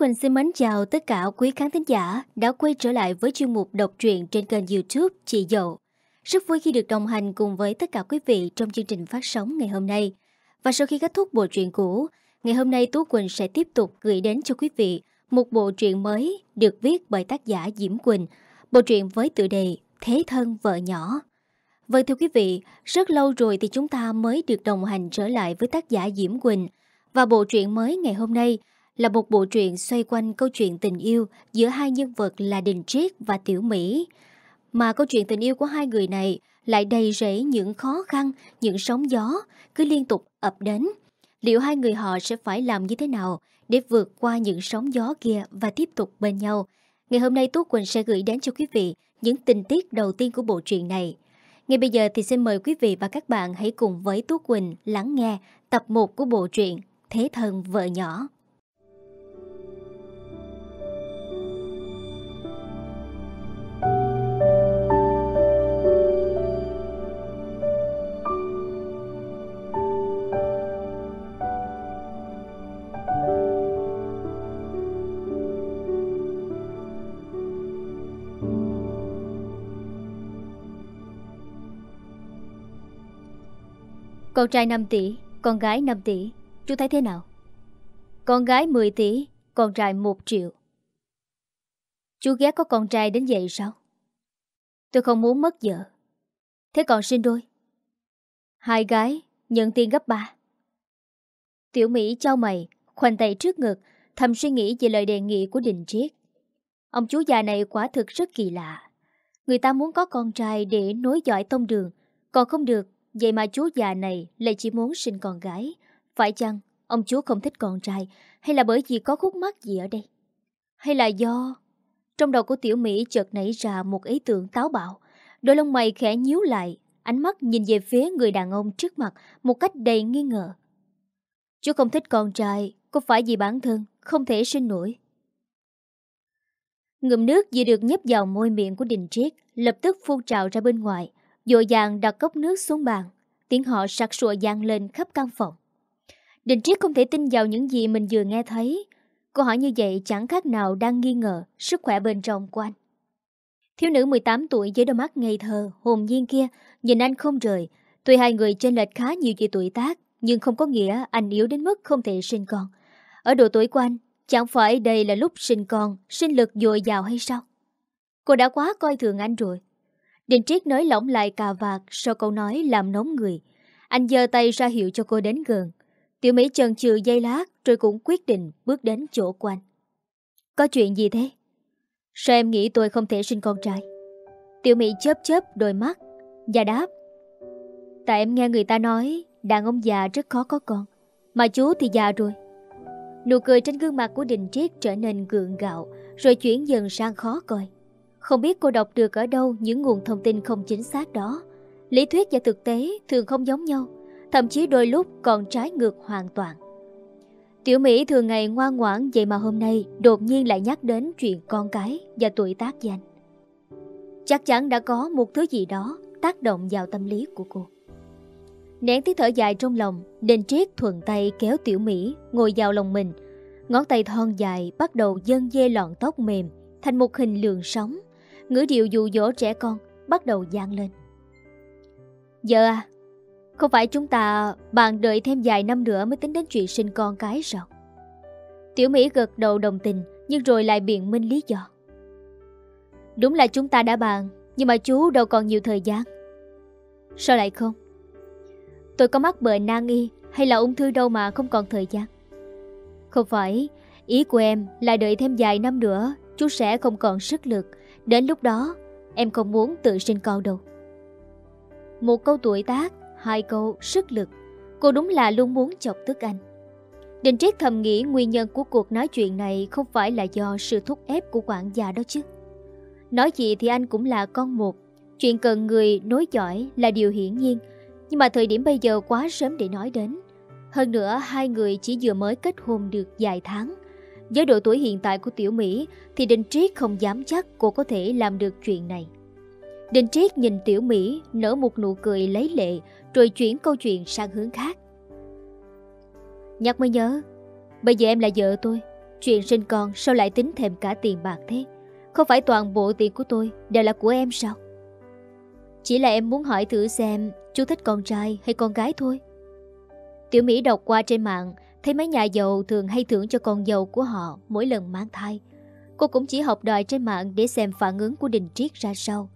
Quỳnh xin mến chào tất cả quý khán thính giả đã quay trở lại với chuyên mục đọc truyện trên kênh YouTube Chị Dậu. Rất vui khi được đồng hành cùng với tất cả quý vị trong chương trình phát sóng ngày hôm nay. Và sau khi kết thúc bộ truyện cũ, ngày hôm nay Tú Quỳnh sẽ tiếp tục gửi đến cho quý vị một bộ truyện mới được viết bởi tác giả Diễm Quỳnh, bộ truyện với tựa đề Thế thân vợ nhỏ. Vâng thưa quý vị, rất lâu rồi thì chúng ta mới được đồng hành trở lại với tác giả Diễm Quỳnh, và bộ truyện mới ngày hôm nay là một bộ truyện xoay quanh câu chuyện tình yêu giữa hai nhân vật là Đình Triết và Tiểu Mỹ. Mà câu chuyện tình yêu của hai người này lại đầy rẫy những khó khăn, những sóng gió cứ liên tục ập đến. Liệu hai người họ sẽ phải làm như thế nào để vượt qua những sóng gió kia và tiếp tục bên nhau? Ngày hôm nay Tú Quỳnh sẽ gửi đến cho quý vị những tình tiết đầu tiên của bộ truyện này. Ngay bây giờ thì xin mời quý vị và các bạn hãy cùng với Tú Quỳnh lắng nghe tập 1 của bộ truyện Thế thân vợ nhỏ. Con trai 5 tỷ, con gái 5 tỷ, chú thấy thế nào? Con gái 10 tỷ, con trai 1 triệu. Chú ghét có con trai đến vậy sao? Tôi không muốn mất vợ. Thế còn sinh đôi? Hai gái, nhận tiền gấp 3. Tiểu Mỹ chau mày, khoanh tay trước ngực, thầm suy nghĩ về lời đề nghị của Đình Triết. Ông chú già này quả thực rất kỳ lạ. Người ta muốn có con trai để nối dõi tông đường, còn không được. Vậy mà chú già này lại chỉ muốn sinh con gái. Phải chăng ông chú không thích con trai, hay là bởi vì có khúc mắc gì ở đây? Hay là do... Trong đầu của Tiểu Mỹ chợt nảy ra một ý tưởng táo bạo. Đôi lông mày khẽ nhíu lại, ánh mắt nhìn về phía người đàn ông trước mặt một cách đầy nghi ngờ. Chú không thích con trai, có phải vì bản thân không thể sinh nổi? Ngụm nước vừa được nhấp vào môi miệng của Đình Triết lập tức phun trào ra bên ngoài, vội vàng đặt cốc nước xuống bàn. Tiếng họ sặc sụa vang lên khắp căn phòng. Đình Triết không thể tin vào những gì mình vừa nghe thấy. Cô hỏi như vậy chẳng khác nào đang nghi ngờ sức khỏe bên trong của anh. Thiếu nữ 18 tuổi với đôi mắt ngây thơ, hồn nhiên kia nhìn anh không rời. Tuy hai người chênh lệch khá nhiều về tuổi tác, nhưng không có nghĩa anh yếu đến mức không thể sinh con. Ở độ tuổi của anh, chẳng phải đây là lúc sinh con, sinh lực dồi dào hay sao? Cô đã quá coi thường anh rồi. Đình Triết nới lỏng lại cà vạt sau câu nói làm nóng người. Anh giơ tay ra hiệu cho cô đến gần. Tiểu Mỹ chần chừ giây lát rồi cũng quyết định bước đến chỗ của anh. Có chuyện gì thế? Sao em nghĩ tôi không thể sinh con trai? Tiểu Mỹ chớp chớp đôi mắt và đáp. Tại em nghe người ta nói đàn ông già rất khó có con, mà chú thì già rồi. Nụ cười trên gương mặt của Đình Triết trở nên gượng gạo rồi chuyển dần sang khó coi. Không biết cô đọc được ở đâu những nguồn thông tin không chính xác đó. Lý thuyết và thực tế thường không giống nhau, thậm chí đôi lúc còn trái ngược hoàn toàn. Tiểu Mỹ thường ngày ngoan ngoãn, vậy mà hôm nay đột nhiên lại nhắc đến chuyện con cái và tuổi tác với anh. Chắc chắn đã có một thứ gì đó tác động vào tâm lý của cô. Nén tiếng thở dài trong lòng, Đình Triết thuận tay kéo Tiểu Mỹ ngồi vào lòng mình. Ngón tay thon dài bắt đầu dâng dê lọn tóc mềm thành một hình lượn sóng. Ngữ điệu dụ dỗ trẻ con bắt đầu vang lên. Vợ à, không phải chúng ta bàn đợi thêm vài năm nữa mới tính đến chuyện sinh con cái sao? Tiểu Mỹ gật đầu đồng tình, nhưng rồi lại biện minh lý do. Đúng là chúng ta đã bàn, nhưng mà chú đâu còn nhiều thời gian. Sao lại không? Tôi có mắc bệnh nan y hay là ung thư đâu mà không còn thời gian. Không phải, ý của em là đợi thêm vài năm nữa chú sẽ không còn sức lực. Đến lúc đó, em không muốn tự sinh con đâu. Một câu tuổi tác, hai câu sức lực. Cô đúng là luôn muốn chọc tức anh. Đình Triết thầm nghĩ nguyên nhân của cuộc nói chuyện này không phải là do sự thúc ép của quản gia đó chứ. Nói gì thì anh cũng là con một. Chuyện cần người nối dõi là điều hiển nhiên. Nhưng mà thời điểm bây giờ quá sớm để nói đến. Hơn nữa, hai người chỉ vừa mới kết hôn được vài tháng. Với độ tuổi hiện tại của Tiểu Mỹ thì Đình Triết không dám chắc cô có thể làm được chuyện này. Đình Triết nhìn Tiểu Mỹ nở một nụ cười lấy lệ rồi chuyển câu chuyện sang hướng khác. Nhắc mới nhớ, bây giờ em là vợ tôi, Chuyện sinh con sao lại tính thèm cả tiền bạc thế? Không phải toàn bộ tiền của tôi đều là của em sao? Chỉ là em muốn hỏi thử xem chú thích con trai hay con gái thôi. Tiểu Mỹ đọc qua trên mạng, thấy mấy nhà giàu thường hay thưởng cho con giàu của họ mỗi lần mang thai. Cô cũng chỉ học đòi trên mạng để xem phản ứng của Đình Triết ra sao.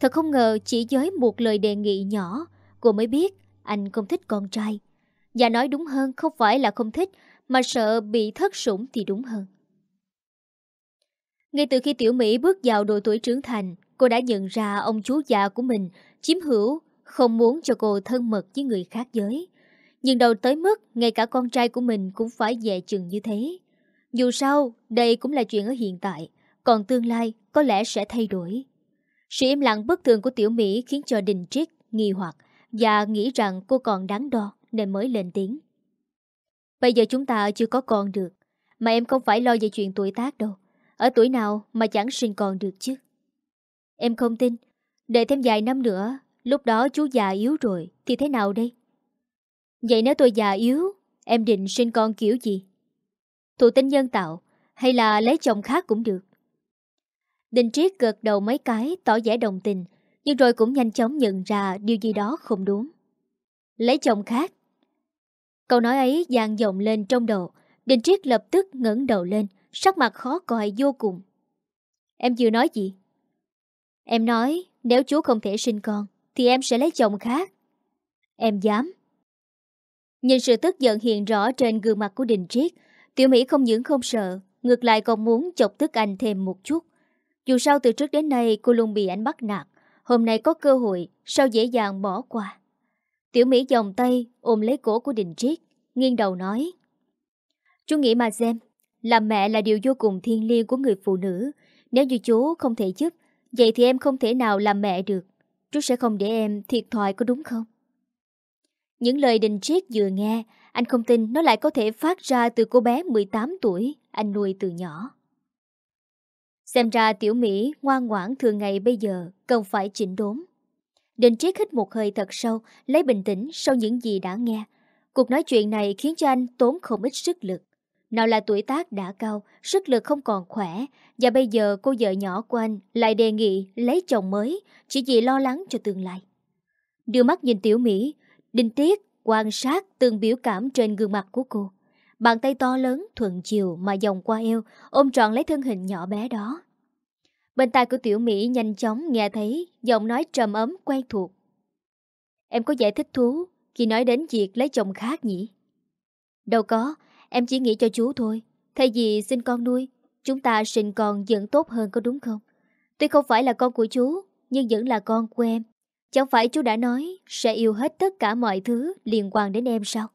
Thật không ngờ chỉ với một lời đề nghị nhỏ, cô mới biết anh không thích con trai. Và nói đúng hơn không phải là không thích, mà sợ bị thất sủng thì đúng hơn. Ngay từ khi Tiểu Mỹ bước vào độ tuổi trưởng thành, cô đã nhận ra ông chú già của mình chiếm hữu, không muốn cho cô thân mật với người khác giới. Nhưng đầu tới mức ngay cả con trai của mình cũng phải dè chừng như thế. Dù sao, đây cũng là chuyện ở hiện tại, còn tương lai có lẽ sẽ thay đổi. Sự im lặng bất thường của Tiểu Mỹ khiến cho Đình Triết nghi hoặc và nghĩ rằng cô còn đáng đo nên mới lên tiếng. Bây giờ chúng ta chưa có con được, mà em không phải lo về chuyện tuổi tác đâu. Ở tuổi nào mà chẳng sinh con được chứ? Em không tin, đợi thêm vài năm nữa, lúc đó chú già yếu rồi thì thế nào đây? Vậy nếu tôi già yếu, em định sinh con kiểu gì? Thụ tinh nhân tạo hay là lấy chồng khác cũng được? Đình Triết gật đầu mấy cái tỏ vẻ đồng tình, nhưng rồi cũng nhanh chóng nhận ra điều gì đó không đúng. Lấy chồng khác? Câu nói ấy vang vọng lên trong đầu. Đình Triết lập tức ngẩng đầu lên, sắc mặt khó coi vô cùng. Em vừa nói gì? Em nói nếu chú không thể sinh con thì em sẽ lấy chồng khác. Em dám? Nhìn sự tức giận hiện rõ trên gương mặt của Đình Triết, Tiểu Mỹ không những không sợ, ngược lại còn muốn chọc tức anh thêm một chút. Dù sao từ trước đến nay cô luôn bị anh bắt nạt, hôm nay có cơ hội sao dễ dàng bỏ qua. Tiểu Mỹ vòng tay ôm lấy cổ của Đình Triết, nghiêng đầu nói: Chú nghĩ mà xem, làm mẹ là điều vô cùng thiêng liêng của người phụ nữ. Nếu như chú không thể giúp, vậy thì em không thể nào làm mẹ được. Chú sẽ không để em thiệt thòi có đúng không? Những lời Đình Triết vừa nghe, anh không tin nó lại có thể phát ra từ cô bé 18 tuổi anh nuôi từ nhỏ. Xem ra Tiểu Mỹ ngoan ngoãn thường ngày bây giờ cần phải chỉnh đốn. Đình Triết hít một hơi thật sâu, lấy bình tĩnh sau những gì đã nghe. Cuộc nói chuyện này khiến cho anh tốn không ít sức lực. Nào là tuổi tác đã cao, sức lực không còn khỏe, và bây giờ cô vợ nhỏ của anh lại đề nghị lấy chồng mới chỉ vì lo lắng cho tương lai. Đưa mắt nhìn Tiểu Mỹ, Đình Triết quan sát từng biểu cảm trên gương mặt của cô. Bàn tay to lớn thuận chiều mà vòng qua eo, ôm trọn lấy thân hình nhỏ bé đó. Bên tai của Tiểu Mỹ nhanh chóng nghe thấy giọng nói trầm ấm quen thuộc. Em có vẻ thích thú khi nói đến việc lấy chồng khác nhỉ? Đâu có, em chỉ nghĩ cho chú thôi. Thay vì sinh con nuôi, chúng ta sinh con vẫn tốt hơn có đúng không? Tuy không phải là con của chú, nhưng vẫn là con của em. Chẳng phải chú đã nói sẽ yêu hết tất cả mọi thứ liên quan đến em sao?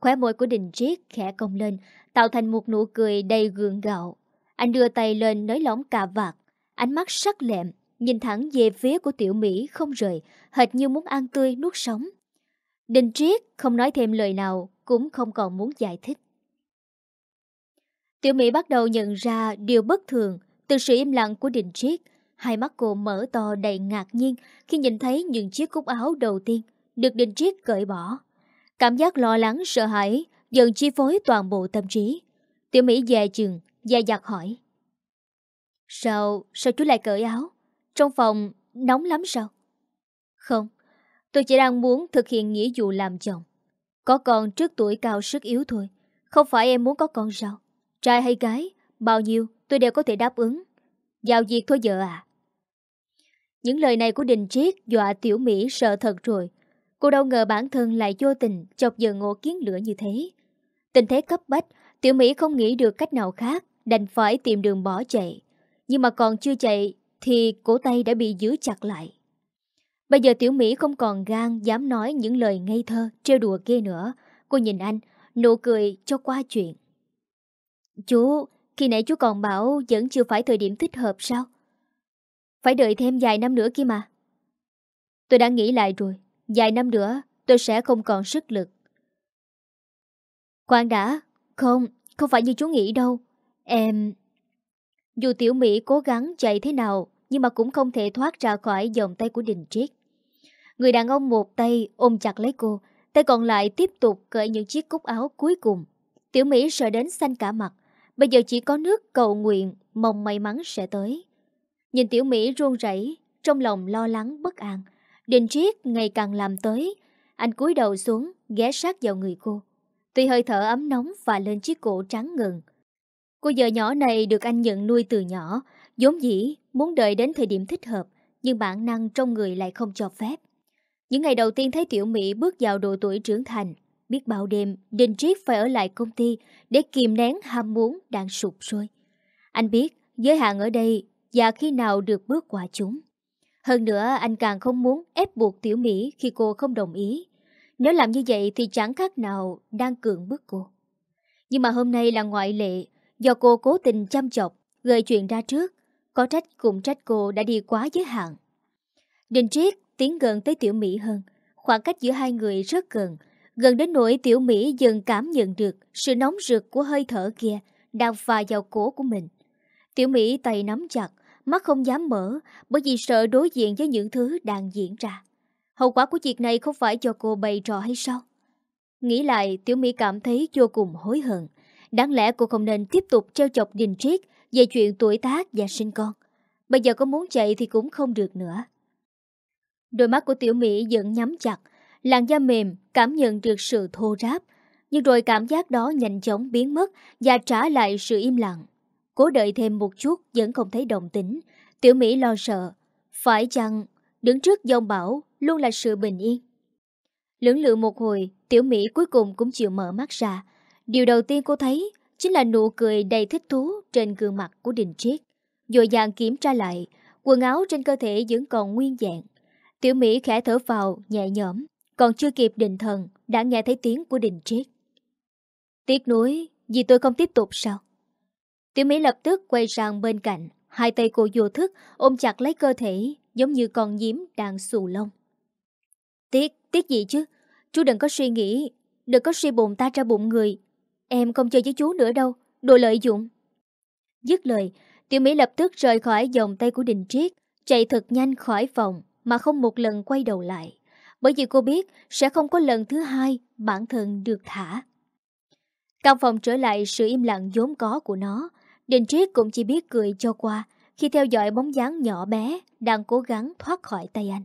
Khóe môi của Đình Triết khẽ cong lên, tạo thành một nụ cười đầy gượng gạo. Anh đưa tay lên nới lỏng cà vạt, ánh mắt sắc lẹm nhìn thẳng về phía của Tiểu Mỹ không rời, hệt như muốn ăn tươi nuốt sống. Đình Triết không nói thêm lời nào, cũng không còn muốn giải thích. Tiểu Mỹ bắt đầu nhận ra điều bất thường từ sự im lặng của Đình Triết. Hai mắt cô mở to đầy ngạc nhiên khi nhìn thấy những chiếc cúc áo đầu tiên được Đình Triết cởi bỏ. Cảm giác lo lắng sợ hãi dần chi phối toàn bộ tâm trí. Tiểu Mỹ dè chừng dè dặt hỏi: Sao chú lại cởi áo? Trong phòng nóng lắm sao? Không, tôi chỉ đang muốn thực hiện nghĩa vụ làm chồng, có con trước tuổi cao sức yếu thôi. Không phải em muốn có con sao? Trai hay gái, bao nhiêu tôi đều có thể đáp ứng. Vào việc thôi vợ à. Những lời này của Đình Triết dọa Tiểu Mỹ sợ thật rồi. Cô đâu ngờ bản thân lại vô tình chọc giận ngộ kiến lửa như thế. Tình thế cấp bách, Tiểu Mỹ không nghĩ được cách nào khác, đành phải tìm đường bỏ chạy. Nhưng mà còn chưa chạy thì cổ tay đã bị giữ chặt lại. Bây giờ Tiểu Mỹ không còn gan dám nói những lời ngây thơ trêu đùa kia nữa. Cô nhìn anh, nụ cười cho qua chuyện. Chú, khi nãy chú còn bảo vẫn chưa phải thời điểm thích hợp sao? Phải đợi thêm vài năm nữa kia mà. Tôi đã nghĩ lại rồi, vài năm nữa tôi sẽ không còn sức lực. Khoan đã, không phải như chú nghĩ đâu. Em... Dù Tiểu Mỹ cố gắng chạy thế nào, nhưng mà cũng không thể thoát ra khỏi vòng tay của Đình Triết. Người đàn ông một tay ôm chặt lấy cô, tay còn lại tiếp tục cởi những chiếc cúc áo cuối cùng. Tiểu Mỹ sợ đến xanh cả mặt. Bây giờ chỉ có nước cầu nguyện, mong may mắn sẽ tới. Nhìn Tiểu Mỹ run rẩy, trong lòng lo lắng bất an, Đình Triết ngày càng làm tới. Anh cúi đầu xuống, ghé sát vào người cô. Tuy hơi thở ấm nóng và lên chiếc cổ trắng ngần. Cô vợ nhỏ này được anh nhận nuôi từ nhỏ, vốn dĩ muốn đợi đến thời điểm thích hợp, nhưng bản năng trong người lại không cho phép. Những ngày đầu tiên thấy Tiểu Mỹ bước vào độ tuổi trưởng thành, biết bao đêm Đình Triết phải ở lại công ty để kìm nén ham muốn đang sụp sôi. Anh biết giới hạn ở đây và khi nào được bước qua chúng. Hơn nữa anh càng không muốn ép buộc Tiểu Mỹ khi cô không đồng ý. Nếu làm như vậy thì chẳng khác nào đang cưỡng bức cô. Nhưng mà hôm nay là ngoại lệ, do cô cố tình chăm chọc, gợi chuyện ra trước. Có trách cũng trách cô đã đi quá giới hạn. Đình Triết tiến gần tới Tiểu Mỹ hơn. Khoảng cách giữa hai người rất gần, gần đến nỗi Tiểu Mỹ dần cảm nhận được sự nóng rực của hơi thở kia đang phà vào cổ của mình. Tiểu Mỹ tay nắm chặt, mắt không dám mở bởi vì sợ đối diện với những thứ đang diễn ra. Hậu quả của việc này không phải cho cô bày trò hay sao? Nghĩ lại, Tiểu Mỹ cảm thấy vô cùng hối hận. Đáng lẽ cô không nên tiếp tục trêu chọc Đình Triết về chuyện tuổi tác và sinh con. Bây giờ có muốn chạy thì cũng không được nữa. Đôi mắt của Tiểu Mỹ vẫn nhắm chặt, làn da mềm cảm nhận được sự thô ráp. Nhưng rồi cảm giác đó nhanh chóng biến mất và trả lại sự im lặng. Cố đợi thêm một chút vẫn không thấy đồng tính. Tiểu Mỹ lo sợ. Phải chăng đứng trước dông bão luôn là sự bình yên? Lưỡng lự một hồi, Tiểu Mỹ cuối cùng cũng chịu mở mắt ra. Điều đầu tiên cô thấy chính là nụ cười đầy thích thú trên gương mặt của Đình Triết. Vội vàng kiểm tra lại, quần áo trên cơ thể vẫn còn nguyên vẹn. Tiểu Mỹ khẽ thở vào nhẹ nhõm, còn chưa kịp định thần đã nghe thấy tiếng của Đình Triết. Tiếc nuối vì tôi không tiếp tục sao? Tiểu Mỹ lập tức quay sang bên cạnh, hai tay cô vô thức ôm chặt lấy cơ thể giống như con nhím đang xù lông. Tiếc gì chứ? Chú đừng có suy nghĩ, đừng có suy bụng ta ra bụng người. Em không chơi với chú nữa đâu, đồ lợi dụng. Dứt lời, Tiểu Mỹ lập tức rời khỏi vòng tay của Đình Triết, chạy thật nhanh khỏi phòng mà không một lần quay đầu lại. Bởi vì cô biết sẽ không có lần thứ hai bản thân được thả. Căn phòng trở lại sự im lặng vốn có của nó. Đình Triết cũng chỉ biết cười cho qua khi theo dõi bóng dáng nhỏ bé đang cố gắng thoát khỏi tay anh.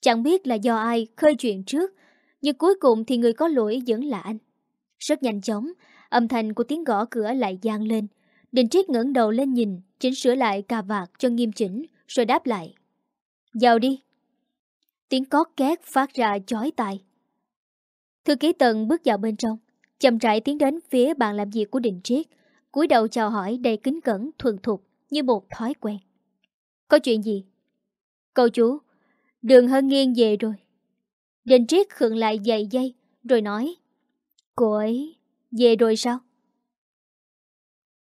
Chẳng biết là do ai khơi chuyện trước, nhưng cuối cùng thì người có lỗi vẫn là anh. Rất nhanh chóng, âm thanh của tiếng gõ cửa lại vang lên. Đình Triết ngẩng đầu lên nhìn, chỉnh sửa lại cà vạt cho nghiêm chỉnh, rồi đáp lại. Vào đi. Tiếng cót két phát ra chói tai. Thư ký Tần bước vào bên trong, chậm rãi tiến đến phía bàn làm việc của Đình Triết, cúi đầu chào hỏi đầy kính cẩn thuần thục như một thói quen. Có chuyện gì? Cậu chủ, Đường Hân Nghiên về rồi. Đình Triết khựng lại vài giây rồi nói. Cô ấy về rồi sao?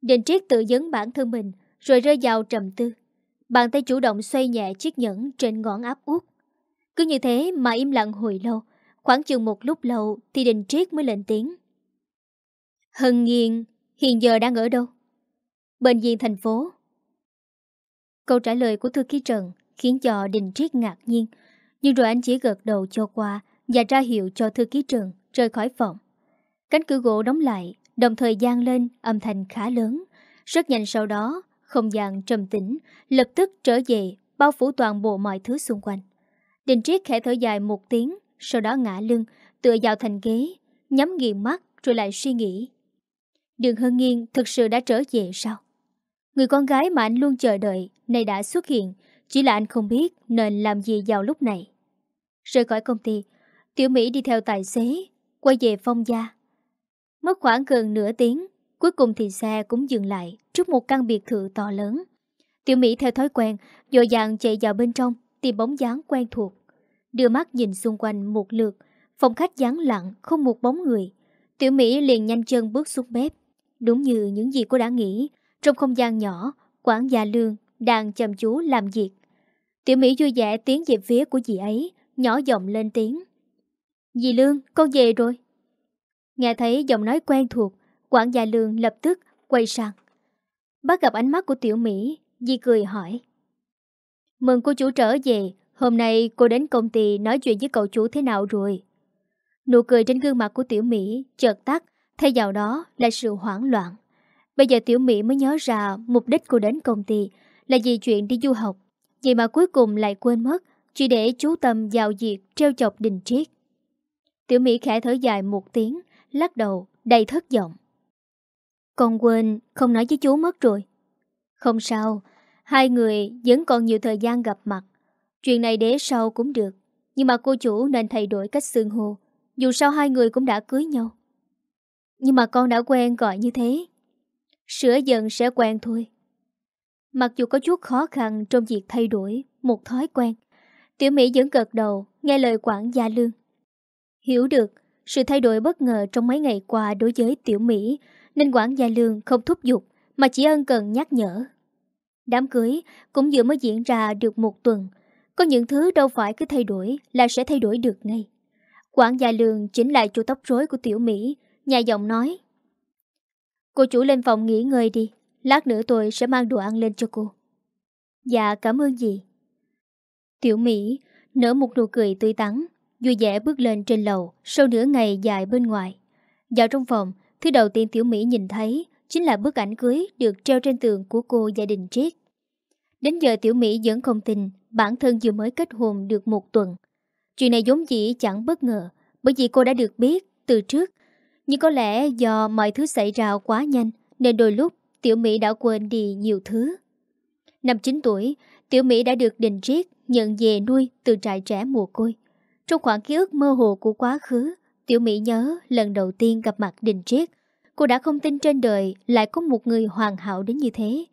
Đình Triết tự vấn bản thân mình rồi rơi vào trầm tư. Bàn tay chủ động xoay nhẹ chiếc nhẫn trên ngón áp út. Cứ như thế mà im lặng hồi lâu. Khoảng chừng một lúc lâu thì Đình Triết mới lên tiếng. Hân Nghiên hiện giờ đang ở đâu? Bệnh viện thành phố. Câu trả lời của thư ký Trần khiến cho Đình Triết ngạc nhiên. Nhưng rồi anh chỉ gật đầu cho qua và ra hiệu cho thư ký Trần rời khỏi phòng. Cánh cửa gỗ đóng lại, đồng thời vang lên âm thanh khá lớn. Rất nhanh sau đó, không gian trầm tĩnh lập tức trở về, bao phủ toàn bộ mọi thứ xung quanh. Đình Triết khẽ thở dài một tiếng, sau đó ngã lưng, tựa vào thành ghế, nhắm nghiền mắt rồi lại suy nghĩ. Đường Hân Nghiên thực sự đã trở về sao? Người con gái mà anh luôn chờ đợi nay đã xuất hiện, chỉ là anh không biết nên làm gì vào lúc này. Rời khỏi công ty, Tiểu Mỹ đi theo tài xế, quay về Phong gia. Mất khoảng gần nửa tiếng, cuối cùng thì xe cũng dừng lại trước một căn biệt thự to lớn. Tiểu Mỹ theo thói quen, vội vàng chạy vào bên trong, tìm bóng dáng quen thuộc. Đưa mắt nhìn xung quanh một lượt, phòng khách vắng lặng, không một bóng người. Tiểu Mỹ liền nhanh chân bước xuống bếp. Đúng như những gì cô đã nghĩ, trong không gian nhỏ, quản gia Lương đang chăm chú làm việc. Tiểu Mỹ vui vẻ tiến về phía của dì ấy, nhỏ giọng lên tiếng. Dì Lương, con về rồi. Nghe thấy giọng nói quen thuộc, quản gia Lương lập tức quay sang. Bắt gặp ánh mắt của Tiểu Mỹ, dì cười hỏi. Mừng cô chủ trở về, hôm nay cô đến công ty nói chuyện với cậu chủ thế nào rồi? Nụ cười trên gương mặt của Tiểu Mỹ chợt tắt, thay vào đó là sự hoảng loạn. Bây giờ Tiểu Mỹ mới nhớ ra mục đích cô đến công ty là vì chuyện đi du học. Vậy mà cuối cùng lại quên mất, chỉ để chú tâm vào việc trêu chọc Đình Triết. Tiểu Mỹ khẽ thở dài một tiếng, lắc đầu đầy thất vọng. Con quên không nói với chú mất rồi. Không sao, hai người vẫn còn nhiều thời gian gặp mặt. Chuyện này để sau cũng được, nhưng mà cô chủ nên thay đổi cách xưng hô. Dù sao hai người cũng đã cưới nhau. Nhưng mà con đã quen gọi như thế. Sửa dần sẽ quen thôi. Mặc dù có chút khó khăn trong việc thay đổi một thói quen, Tiểu Mỹ vẫn gật đầu nghe lời quản gia Lương. Hiểu được sự thay đổi bất ngờ trong mấy ngày qua đối với Tiểu Mỹ, nên quản gia Lương không thúc giục mà chỉ ân cần nhắc nhở. Đám cưới cũng vừa mới diễn ra được một tuần, có những thứ đâu phải cứ thay đổi là sẽ thay đổi được ngay. Quản gia Lương chỉnh lại chu tóc rối của Tiểu Mỹ, nhà giọng nói. Cô chủ lên phòng nghỉ ngơi đi, lát nữa tôi sẽ mang đồ ăn lên cho cô. Dạ cảm ơn dì. Tiểu Mỹ nở một nụ cười tươi tắn, vui vẻ bước lên trên lầu sau nửa ngày dài bên ngoài. Vào trong phòng, thứ đầu tiên Tiểu Mỹ nhìn thấy chính là bức ảnh cưới được treo trên tường của cô và Đình Triết. Đến giờ Tiểu Mỹ vẫn không tin bản thân vừa mới kết hôn được một tuần. Chuyện này vốn dĩ chẳng bất ngờ, bởi vì cô đã được biết từ trước. Nhưng có lẽ do mọi thứ xảy ra quá nhanh nên đôi lúc Tiểu Mỹ đã quên đi nhiều thứ. Năm 9 tuổi, Tiểu Mỹ đã được Đình Triết nhận về nuôi từ trại trẻ mồ côi. Trong khoảng ký ức mơ hồ của quá khứ, Tiểu Mỹ nhớ lần đầu tiên gặp mặt Đình Triết, cô đã không tin trên đời lại có một người hoàn hảo đến như thế.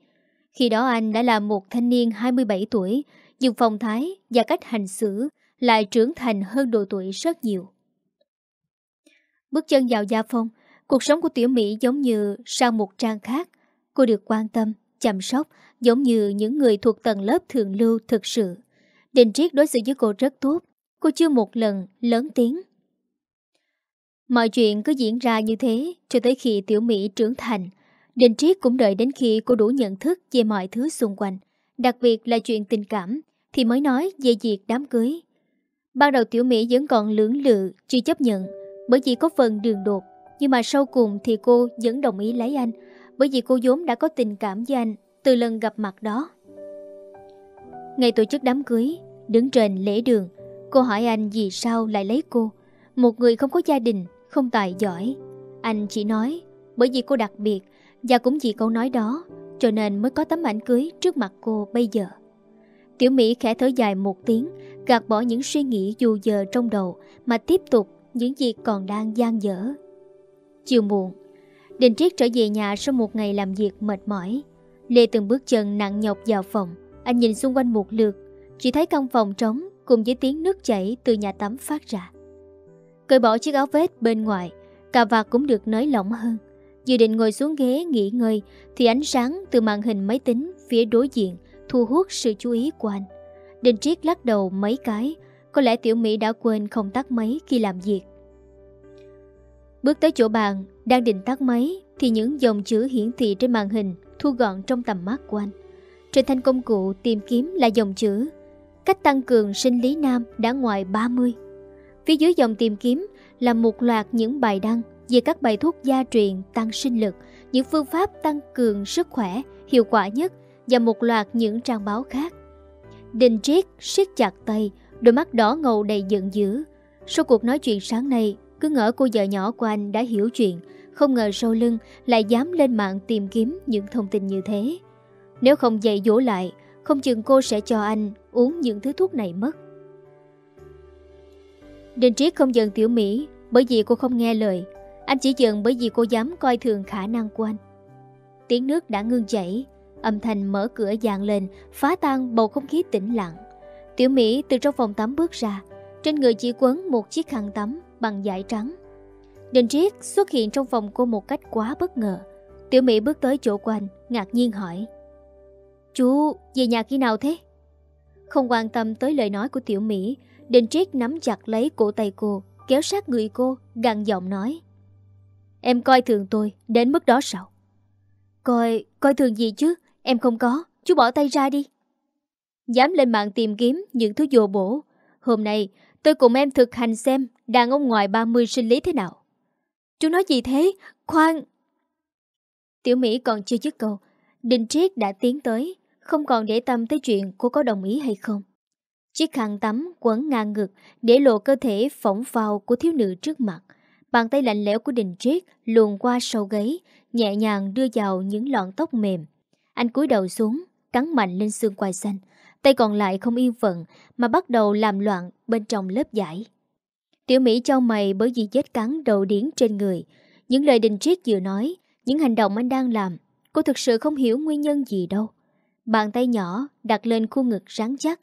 Khi đó anh đã là một thanh niên 27 tuổi, dùng phong thái và cách hành xử lại trưởng thành hơn độ tuổi rất nhiều. Bước chân vào gia phong, cuộc sống của Tiểu Mỹ giống như sang một trang khác. Cô được quan tâm, chăm sóc giống như những người thuộc tầng lớp thượng lưu thực sự. Đình Triết đối xử với cô rất tốt, cô chưa một lần lớn tiếng. Mọi chuyện cứ diễn ra như thế cho tới khi Tiểu Mỹ trưởng thành. Đình Triết cũng đợi đến khi cô đủ nhận thức về mọi thứ xung quanh, đặc biệt là chuyện tình cảm, thì mới nói về việc đám cưới. Ban đầu Tiểu Mỹ vẫn còn lưỡng lự, chưa chấp nhận, bởi vì có phần đường đột. Nhưng mà sau cùng thì cô vẫn đồng ý lấy anh, bởi vì cô vốn đã có tình cảm với anh từ lần gặp mặt đó. Ngày tổ chức đám cưới, đứng trên lễ đường, cô hỏi anh vì sao lại lấy cô, một người không có gia đình, không tài giỏi. Anh chỉ nói bởi vì cô đặc biệt, và cũng vì câu nói đó cho nên mới có tấm ảnh cưới trước mặt cô bây giờ. Tiểu Mỹ khẽ thở dài một tiếng, gạt bỏ những suy nghĩ dù giờ trong đầu mà tiếp tục những việc còn đang dang dở. Chiều muộn, Đình Triết trở về nhà sau một ngày làm việc mệt mỏi. Lê từng bước chân nặng nhọc vào phòng, anh nhìn xung quanh một lượt, chỉ thấy căn phòng trống cùng với tiếng nước chảy từ nhà tắm phát ra. Cởi bỏ chiếc áo vest bên ngoài, cà vạt cũng được nới lỏng hơn. Dự định ngồi xuống ghế nghỉ ngơi thì ánh sáng từ màn hình máy tính phía đối diện thu hút sự chú ý của anh. Đình Triết lắc đầu mấy cái, có lẽ Tiểu Mỹ đã quên không tắt máy khi làm việc. Bước tới chỗ bàn, đang định tắt máy thì những dòng chữ hiển thị trên màn hình thu gọn trong tầm mắt của anh. Trên thanh công cụ tìm kiếm là dòng chữ cách tăng cường sinh lý nam đã ngoài 30. Phía dưới dòng tìm kiếm là một loạt những bài đăng về các bài thuốc gia truyền tăng sinh lực, những phương pháp tăng cường sức khỏe hiệu quả nhất và một loạt những trang báo khác. Đình Triết siết chặt tay, đôi mắt đỏ ngầu đầy giận dữ. Sau cuộc nói chuyện sáng nay, cứ ngỡ cô vợ nhỏ của anh đã hiểu chuyện, không ngờ sau lưng lại dám lên mạng tìm kiếm những thông tin như thế. Nếu không dạy dỗ lại, không chừng cô sẽ cho anh uống những thứ thuốc này mất. Đình Triết không giận Tiểu Mỹ bởi vì cô không nghe lời, anh chỉ giận bởi vì cô dám coi thường khả năng của anh. Tiếng nước đã ngưng chảy, âm thanh mở cửa vang lên phá tan bầu không khí tĩnh lặng. Tiểu Mỹ từ trong phòng tắm bước ra, trên người chỉ quấn một chiếc khăn tắm bằng vải trắng. Đình Triết xuất hiện trong phòng cô một cách quá bất ngờ. Tiểu Mỹ bước tới chỗ của anh, ngạc nhiên hỏi: "Chú về nhà khi nào thế?" Không quan tâm tới lời nói của Tiểu Mỹ, Đình Triết nắm chặt lấy cổ tay cô, kéo sát người cô, gằn giọng nói: "Em coi thường tôi đến mức đó sao?" Coi thường gì chứ, em không có, chú bỏ tay ra đi. Dám lên mạng tìm kiếm những thứ vô bổ. Hôm nay tôi cùng em thực hành xem đàn ông ngoài 30 sinh lý thế nào. Chú nói gì thế? Khoan! Tiểu Mỹ còn chưa dứt câu, Đình Triết đã tiến tới, không còn để tâm tới chuyện cô có đồng ý hay không. Chiếc khăn tắm quấn ngang ngực để lộ cơ thể phỏng phao của thiếu nữ trước mặt. Bàn tay lạnh lẽo của Đình Triết luồn qua sau gáy, nhẹ nhàng đưa vào những lọn tóc mềm. Anh cúi đầu xuống, cắn mạnh lên xương quai xanh, tay còn lại không yên phận mà bắt đầu làm loạn bên trong lớp vải. Tiểu Mỹ chau mày bởi vì vết cắn đầu điển trên người. Những lời Đình Triết vừa nói, những hành động anh đang làm, cô thực sự không hiểu nguyên nhân gì đâu. Bàn tay nhỏ đặt lên khu ngực rắn chắc.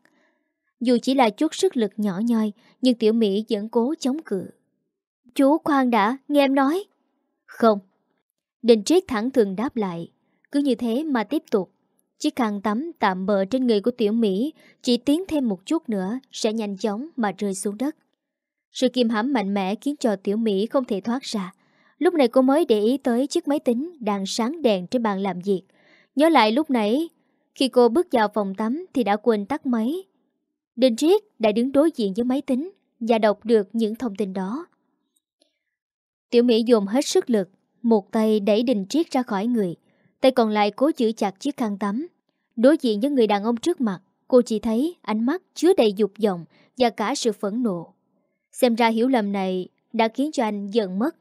Dù chỉ là chút sức lực nhỏ nhoi, nhưng Tiểu Mỹ vẫn cố chống cự. Chú khoan đã, nghe em nói. Không. Đình Triết thẳng thừng đáp lại. Cứ như thế mà tiếp tục. Chiếc khăn tắm tạm bợ trên người của Tiểu Mỹ chỉ tiến thêm một chút nữa sẽ nhanh chóng mà rơi xuống đất. Sự kiềm hãm mạnh mẽ khiến cho Tiểu Mỹ không thể thoát ra. Lúc này cô mới để ý tới chiếc máy tính đang sáng đèn trên bàn làm việc. Nhớ lại lúc nãy, khi cô bước vào phòng tắm thì đã quên tắt máy. Đình Triết đã đứng đối diện với máy tính và đọc được những thông tin đó. Tiểu Mỹ dồn hết sức lực, một tay đẩy Đình Triết ra khỏi người, tay còn lại cố giữ chặt chiếc khăn tắm. Đối diện với người đàn ông trước mặt, cô chỉ thấy ánh mắt chứa đầy dục vọng và cả sự phẫn nộ. Xem ra hiểu lầm này đã khiến cho anh giận mất.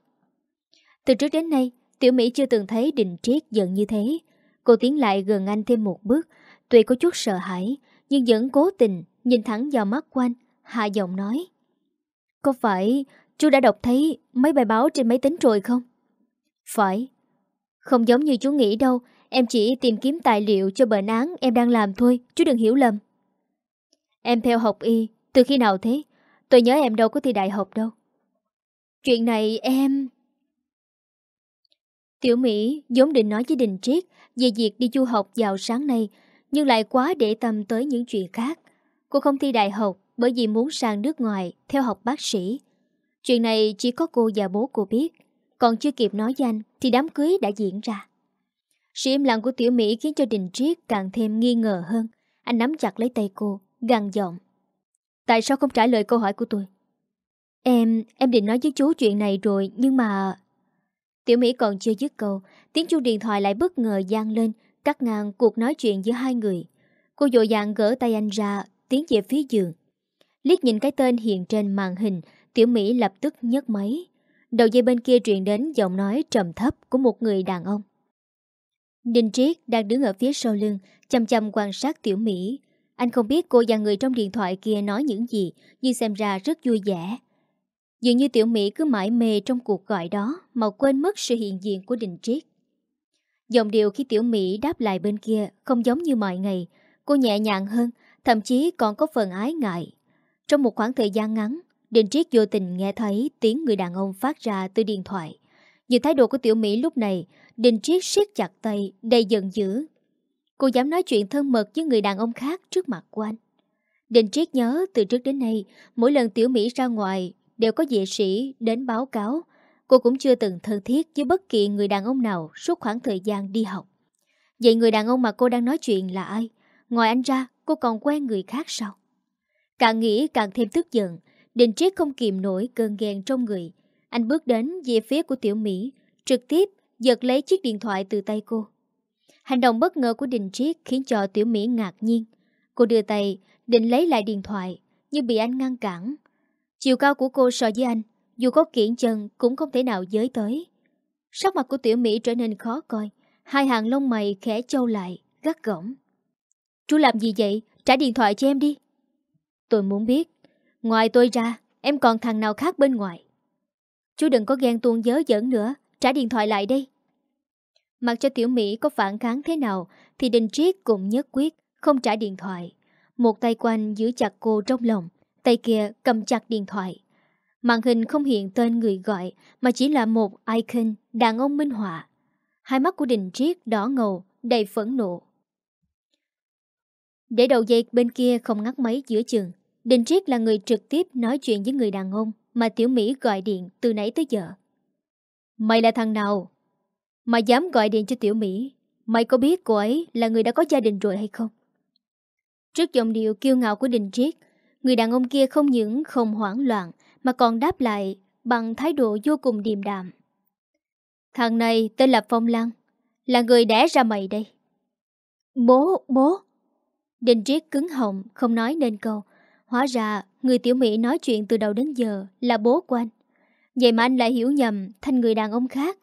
Từ trước đến nay, Tiểu Mỹ chưa từng thấy Đình Triết giận như thế. Cô tiến lại gần anh thêm một bước, tuy có chút sợ hãi, nhưng vẫn cố tình nhìn thẳng vào mắt của anh, hạ giọng nói. Có phải chú đã đọc thấy mấy bài báo trên máy tính rồi không? Phải. Không giống như chú nghĩ đâu, em chỉ tìm kiếm tài liệu cho bệnh án em đang làm thôi, chú đừng hiểu lầm. Em theo học y, từ khi nào thế? Tôi nhớ em đâu có thi đại học đâu. Chuyện này em... Tiểu Mỹ vốn định nói với Đình Triết về việc đi du học vào sáng nay, nhưng lại quá để tâm tới những chuyện khác. Cô không thi đại học bởi vì muốn sang nước ngoài theo học bác sĩ. Chuyện này chỉ có cô và bố cô biết. Còn chưa kịp nói với anh thì đám cưới đã diễn ra. Sự im lặng của Tiểu Mỹ khiến cho Đình Triết càng thêm nghi ngờ hơn. Anh nắm chặt lấy tay cô, gằn giọng. Tại sao không trả lời câu hỏi của tôi? Em định nói với chú chuyện này rồi, nhưng mà... Tiểu Mỹ còn chưa dứt câu, tiếng chuông điện thoại lại bất ngờ vang lên, cắt ngang cuộc nói chuyện giữa hai người. Cô vội vàng gỡ tay anh ra, tiến về phía giường. Liếc nhìn cái tên hiện trên màn hình, Tiểu Mỹ lập tức nhấc máy. Đầu dây bên kia truyền đến giọng nói trầm thấp của một người đàn ông. Đình Triết đang đứng ở phía sau lưng, chăm chăm quan sát Tiểu Mỹ. Anh không biết cô và người trong điện thoại kia nói những gì, nhưng xem ra rất vui vẻ. Dường như Tiểu Mỹ cứ mãi mê trong cuộc gọi đó mà quên mất sự hiện diện của Đình Triết. Giọng điệu khi Tiểu Mỹ đáp lại bên kia không giống như mọi ngày. Cô nhẹ nhàng hơn, thậm chí còn có phần ái ngại. Trong một khoảng thời gian ngắn, Đình Triết vô tình nghe thấy tiếng người đàn ông phát ra từ điện thoại. Nhìn thái độ của Tiểu Mỹ lúc này, Đình Triết siết chặt tay, đầy giận dữ. Cô dám nói chuyện thân mật với người đàn ông khác trước mặt của anh. Đình Triết nhớ từ trước đến nay, mỗi lần Tiểu Mỹ ra ngoài đều có vệ sĩ đến báo cáo. Cô cũng chưa từng thân thiết với bất kỳ người đàn ông nào suốt khoảng thời gian đi học. Vậy người đàn ông mà cô đang nói chuyện là ai? Ngoài anh ra, cô còn quen người khác sao? Càng nghĩ càng thêm tức giận, Đình Triết không kìm nổi cơn ghen trong người. Anh bước đến về phía của Tiểu Mỹ, trực tiếp giật lấy chiếc điện thoại từ tay cô. Hành động bất ngờ của Đình Triết khiến cho Tiểu Mỹ ngạc nhiên. Cô đưa tay định lấy lại điện thoại, nhưng bị anh ngăn cản. Chiều cao của cô so với anh, dù có kiển chân cũng không thể nào với tới. Sắc mặt của Tiểu Mỹ trở nên khó coi, hai hàng lông mày khẽ chau lại, gắt gỏng. Chú làm gì vậy? Trả điện thoại cho em đi. Tôi muốn biết, ngoài tôi ra, em còn thằng nào khác bên ngoài? Chú đừng có ghen tuông dớ dẫn nữa, trả điện thoại lại đây. Mặc cho Tiểu Mỹ có phản kháng thế nào thì Đình Triết cũng nhất quyết không trả điện thoại. Một tay của anh giữ chặt cô trong lòng, tay kia cầm chặt điện thoại. Màn hình không hiện tên người gọi mà chỉ là một icon đàn ông minh họa. Hai mắt của Đình Triết đỏ ngầu, đầy phẫn nộ. Để đầu dây bên kia không ngắt máy giữa chừng, Đình Triết là người trực tiếp nói chuyện với người đàn ông mà Tiểu Mỹ gọi điện từ nãy tới giờ. Mày là thằng nào mà dám gọi điện cho Tiểu Mỹ? Mày có biết cô ấy là người đã có gia đình rồi hay không? Trước giọng điệu kiêu ngạo của Đình Triết, người đàn ông kia không những không hoảng loạn mà còn đáp lại bằng thái độ vô cùng điềm đạm. Thằng này tên là Phong Lăng, là người đẻ ra mày đây. Bố. Đình Triết cứng họng không nói nên câu. Hóa ra người Tiểu Mỹ nói chuyện từ đầu đến giờ là bố của anh. Vậy mà anh lại hiểu nhầm thành người đàn ông khác.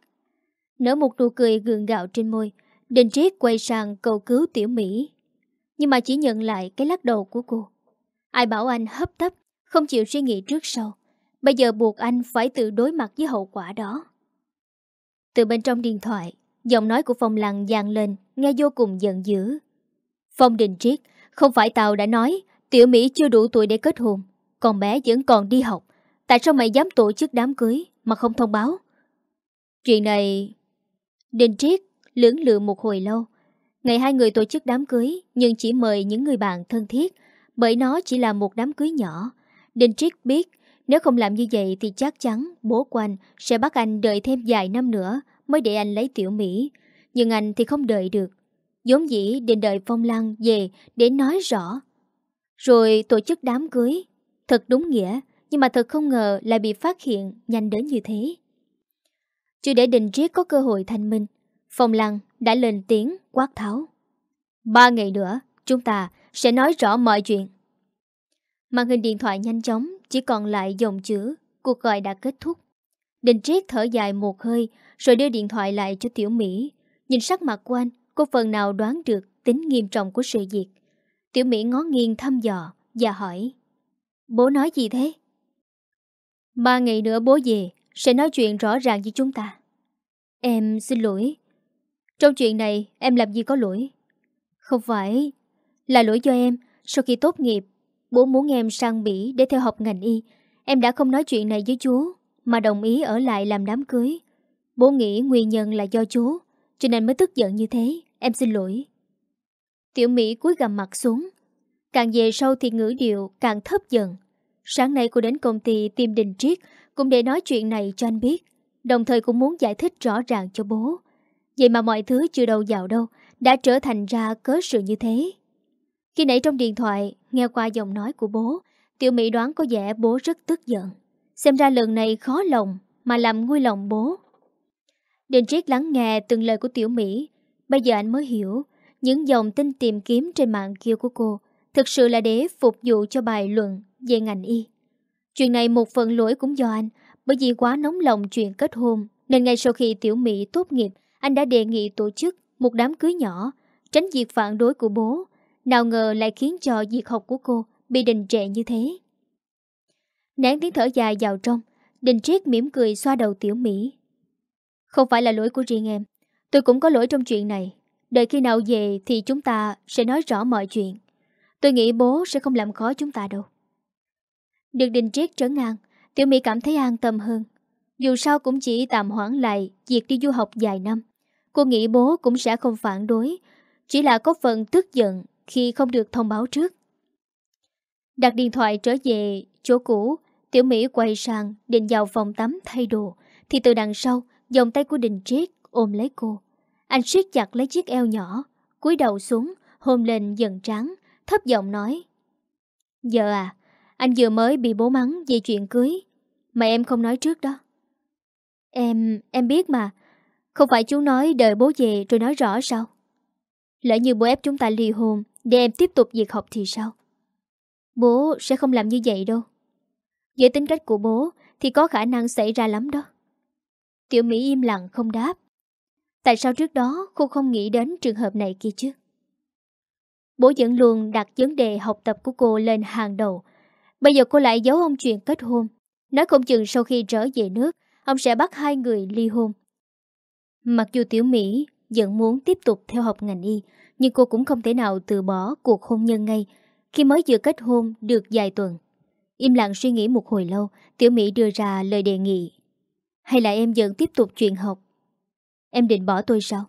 Nở một nụ cười gượng gạo trên môi, Đình Triết quay sang cầu cứu Tiểu Mỹ, nhưng mà chỉ nhận lại cái lắc đầu của cô. Ai bảo anh hấp tấp, không chịu suy nghĩ trước sau. Bây giờ buộc anh phải tự đối mặt với hậu quả đó. Từ bên trong điện thoại, giọng nói của Phong Lăng vang lên, nghe vô cùng giận dữ. Phong Đình Triết, không phải tao đã nói Tiểu Mỹ chưa đủ tuổi để kết hôn, còn bé vẫn còn đi học, tại sao mày dám tổ chức đám cưới mà không thông báo? Chuyện này... Đình Triết lưỡng lự một hồi lâu. Ngày hai người tổ chức đám cưới, nhưng chỉ mời những người bạn thân thiết, bởi nó chỉ là một đám cưới nhỏ. Đình Triết biết nếu không làm như vậy thì chắc chắn bố của anh sẽ bắt anh đợi thêm vài năm nữa mới để anh lấy Tiểu Mỹ. Nhưng anh thì không đợi được. Vốn dĩ định đợi Phong Lăng về để nói rõ rồi tổ chức đám cưới, thật đúng nghĩa. Nhưng mà thật không ngờ lại bị phát hiện nhanh đến như thế. Chưa để Đình Triết có cơ hội thanh minh, Phong Lăng đã lên tiếng quát tháo. 3 ngày nữa chúng ta sẽ nói rõ mọi chuyện. Màn hình điện thoại nhanh chóng chỉ còn lại dòng chữ cuộc gọi đã kết thúc. Đình Triết thở dài một hơi rồi đưa điện thoại lại cho Tiểu Mỹ. Nhìn sắc mặt của anh, cô phần nào đoán được tính nghiêm trọng của sự việc. Tiểu Mỹ ngó nghiêng thăm dò và hỏi: Bố nói gì thế? 3 ngày nữa bố về sẽ nói chuyện rõ ràng với chúng ta. Em xin lỗi. Trong chuyện này em làm gì có lỗi? Không phải là lỗi do em. Sau khi tốt nghiệp, bố muốn em sang Mỹ để theo học ngành y. Em đã không nói chuyện này với chú, mà đồng ý ở lại làm đám cưới. Bố nghĩ nguyên nhân là do chú, cho nên mới tức giận như thế. Em xin lỗi. Tiểu Mỹ cúi gằm mặt xuống. Càng về sau thì ngữ điệu càng thấp dần. Sáng nay cô đến công ty tìm Đình Triết cũng để nói chuyện này cho anh biết, đồng thời cũng muốn giải thích rõ ràng cho bố. Vậy mà mọi thứ chưa đâu vào đâu đã trở thành ra cớ sự như thế. Khi nãy trong điện thoại nghe qua giọng nói của bố, Tiểu Mỹ đoán có vẻ bố rất tức giận. Xem ra lần này khó lòng mà làm nguôi lòng bố. Đình Triết lắng nghe từng lời của Tiểu Mỹ. Bây giờ anh mới hiểu những dòng tin tìm kiếm trên mạng kia của cô thực sự là để phục vụ cho bài luận về ngành y. Chuyện này một phần lỗi cũng do anh, bởi vì quá nóng lòng chuyện kết hôn nên ngay sau khi Tiểu Mỹ tốt nghiệp, anh đã đề nghị tổ chức một đám cưới nhỏ, tránh việc phản đối của bố. Nào ngờ lại khiến cho việc học của cô bị đình trệ như thế. Nén tiếng thở dài vào trong, Đình Triết mỉm cười xoa đầu Tiểu Mỹ. Không phải là lỗi của riêng em, tôi cũng có lỗi trong chuyện này. Đợi khi nào về thì chúng ta sẽ nói rõ mọi chuyện. Tôi nghĩ bố sẽ không làm khó chúng ta đâu. Được Đình Triết trấn an, Tiểu Mỹ cảm thấy an tâm hơn. Dù sao cũng chỉ tạm hoãn lại việc đi du học vài năm. Cô nghĩ bố cũng sẽ không phản đối, chỉ là có phần tức giận khi không được thông báo trước. Đặt điện thoại trở về chỗ cũ, Tiểu Mỹ quay sang định vào phòng tắm thay đồ thì từ đằng sau, vòng tay của Đình Triết ôm lấy cô. Anh siết chặt lấy chiếc eo nhỏ, cúi đầu xuống, hôn lên dần trán, thấp giọng nói: Vợ à, anh vừa mới bị bố mắng về chuyện cưới mà em không nói trước đó. Em biết mà. Không phải chú nói đợi bố về rồi nói rõ sao? Lỡ như bố ép chúng ta ly hôn để em tiếp tục việc học thì sao? Bố sẽ không làm như vậy đâu. Với tính cách của bố thì có khả năng xảy ra lắm đó. Tiểu Mỹ im lặng không đáp. Tại sao trước đó cô không nghĩ đến trường hợp này kia chứ? Bố vẫn luôn đặt vấn đề học tập của cô lên hàng đầu. Bây giờ cô lại giấu ông chuyện kết hôn. Nói không chừng sau khi trở về nước, ông sẽ bắt hai người ly hôn. Mặc dù Tiểu Mỹ vẫn muốn tiếp tục theo học ngành y, nhưng cô cũng không thể nào từ bỏ cuộc hôn nhân ngay khi mới vừa kết hôn được vài tuần. Im lặng suy nghĩ một hồi lâu, Tiểu Mỹ đưa ra lời đề nghị: Hay là em vẫn tiếp tục chuyện học? Em định bỏ tôi sao?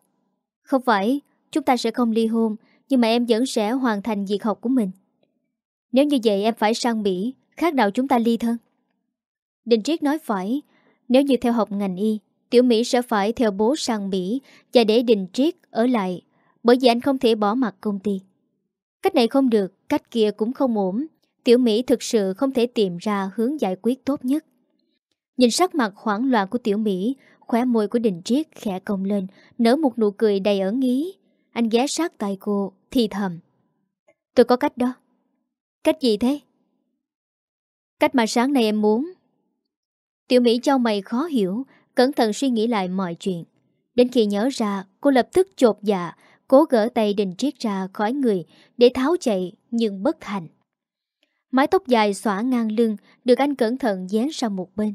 Không phải, chúng ta sẽ không ly hôn, nhưng mà em vẫn sẽ hoàn thành việc học của mình. Nếu như vậy em phải sang Mỹ, khác nào chúng ta ly thân. Đình Triết nói phải. Nếu như theo học ngành y, Tiểu Mỹ sẽ phải theo bố sang Mỹ và để Đình Triết ở lại, bởi vì anh không thể bỏ mặc công ty. Cách này không được, cách kia cũng không ổn. Tiểu Mỹ thực sự không thể tìm ra hướng giải quyết tốt nhất. Nhìn sắc mặt hoảng loạn của Tiểu Mỹ, Khóe môi của Đình Triết khẽ cong lên, nở một nụ cười đầy ẩn ý. Anh ghé sát tay cô, thì thầm. Tôi có cách đó. Cách gì thế? Cách mà sáng nay em muốn. Tiểu Mỹ chau mày khó hiểu, cẩn thận suy nghĩ lại mọi chuyện. Đến khi nhớ ra, cô lập tức chột dạ, cố gỡ tay Đình Triết ra khỏi người để tháo chạy nhưng bất thành. Mái tóc dài xõa ngang lưng được anh cẩn thận dán sang một bên.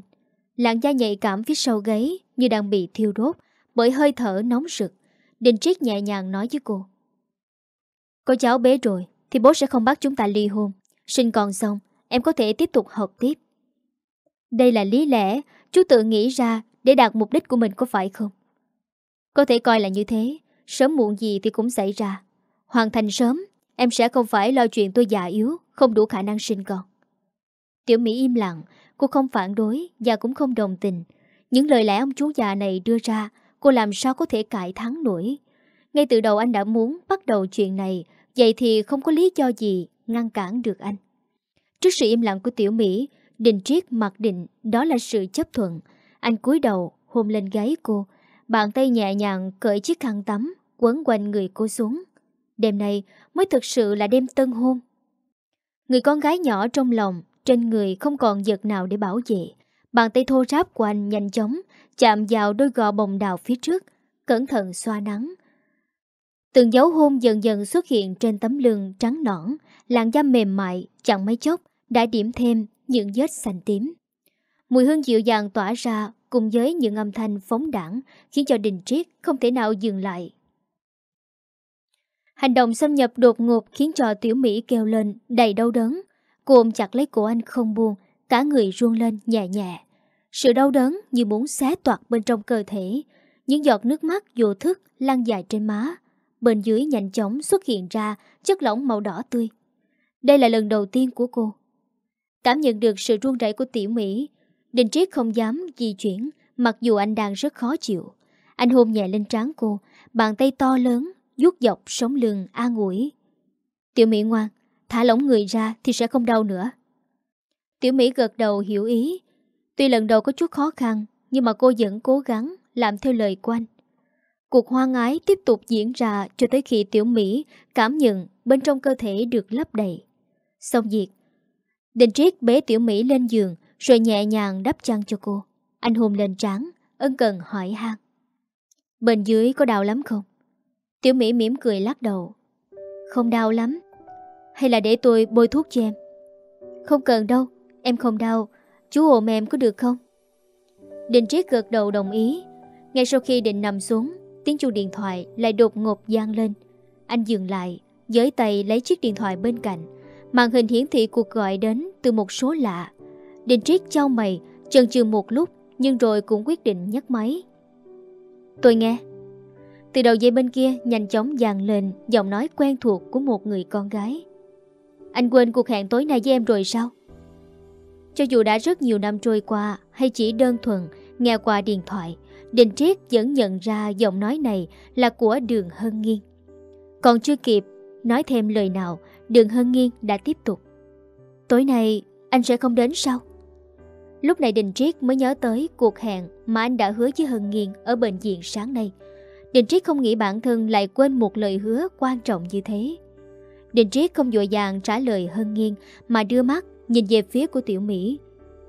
Làn da nhạy cảm phía sau gáy như đang bị thiêu đốt bởi hơi thở nóng rực. Đình Triết nhẹ nhàng nói với cô. Có cháu bế rồi thì bố sẽ không bắt chúng ta ly hôn. Sinh con xong, em có thể tiếp tục học tiếp. Đây là lý lẽ chú tự nghĩ ra để đạt mục đích của mình, có phải không? Có thể coi là như thế. Sớm muộn gì thì cũng xảy ra. Hoàn thành sớm, em sẽ không phải lo chuyện tôi già yếu, không đủ khả năng sinh con. Tiểu Mỹ im lặng. Cô không phản đối và cũng không đồng tình. Những lời lẽ ông chú già này đưa ra, cô làm sao có thể cãi thắng nổi. Ngay từ đầu anh đã muốn bắt đầu chuyện này, vậy thì không có lý do gì ngăn cản được anh. Trước sự im lặng của Tiểu Mỹ, Đình Triết mặc định đó là sự chấp thuận. Anh cúi đầu hôn lên gáy cô, bàn tay nhẹ nhàng cởi chiếc khăn tắm quấn quanh người cô xuống. Đêm nay mới thực sự là đêm tân hôn. Người con gái nhỏ trong lòng, trên người không còn vật nào để bảo vệ. Bàn tay thô ráp của anh nhanh chóng chạm vào đôi gò bồng đào phía trước, cẩn thận xoa nắng. Từng dấu hôn dần dần xuất hiện trên tấm lưng trắng nõn, làn da mềm mại chẳng mấy chốc đã điểm thêm những vết xanh tím. Mùi hương dịu dàng tỏa ra cùng với những âm thanh phóng đãng khiến cho Đình Triết không thể nào dừng lại. Hành động xâm nhập đột ngột khiến cho Tiểu Mỹ kêu lên đầy đau đớn. Cô ôm chặt lấy cổ anh không buông, cả người run lên nhẹ nhẹ. Sự đau đớn như muốn xé toạc bên trong cơ thể. Những giọt nước mắt vô thức lan dài trên má. Bên dưới nhanh chóng xuất hiện ra chất lỏng màu đỏ tươi. Đây là lần đầu tiên của cô. Cảm nhận được sự run rẩy của Tiểu Mỹ, Đình Triết không dám di chuyển, mặc dù anh đang rất khó chịu. Anh hôn nhẹ lên trán cô, bàn tay to lớn vuốt dọc sống lưng an ủi. Tiểu Mỹ ngoan, thả lỏng người ra thì sẽ không đau nữa. Tiểu Mỹ gật đầu hiểu ý. Tuy lần đầu có chút khó khăn, nhưng mà cô vẫn cố gắng làm theo lời của anh. Cuộc hoang ái tiếp tục diễn ra cho tới khi Tiểu Mỹ cảm nhận bên trong cơ thể được lấp đầy. Xong việc, Đình Triết bế Tiểu Mỹ lên giường rồi nhẹ nhàng đắp chăn cho cô. Anh hôn lên trán, ân cần hỏi han. Bên dưới có đau lắm không? Tiểu Mỹ mỉm cười lắc đầu. Không đau lắm. Hay là để tôi bôi thuốc cho em? Không cần đâu, em không đau. Chú ôm em có được không? Đình Triết gật đầu đồng ý. Ngay sau khi định nằm xuống, tiếng chuông điện thoại lại đột ngột vang lên. Anh dừng lại, với tay lấy chiếc điện thoại bên cạnh. Màn hình hiển thị cuộc gọi đến từ một số lạ. Đình Triết chau mày, chần chừ một lúc, nhưng rồi cũng quyết định nhấc máy. Tôi nghe. Từ đầu dây bên kia nhanh chóng vang lên giọng nói quen thuộc của một người con gái. Anh quên cuộc hẹn tối nay với em rồi sao? Cho dù đã rất nhiều năm trôi qua, hay chỉ đơn thuần nghe qua điện thoại, Đình Triết vẫn nhận ra giọng nói này là của Đường Hân Nghiên. Còn chưa kịp nói thêm lời nào, Đường Hân Nghiên đã tiếp tục. Tối nay anh sẽ không đến sao? Lúc này Đình Triết mới nhớ tới cuộc hẹn mà anh đã hứa với Hân Nghiên ở bệnh viện sáng nay. Đình Triết không nghĩ bản thân lại quên một lời hứa quan trọng như thế. Đình Triết không vội vàng trả lời Hân Nghiên mà đưa mắt nhìn về phía của Tiểu Mỹ.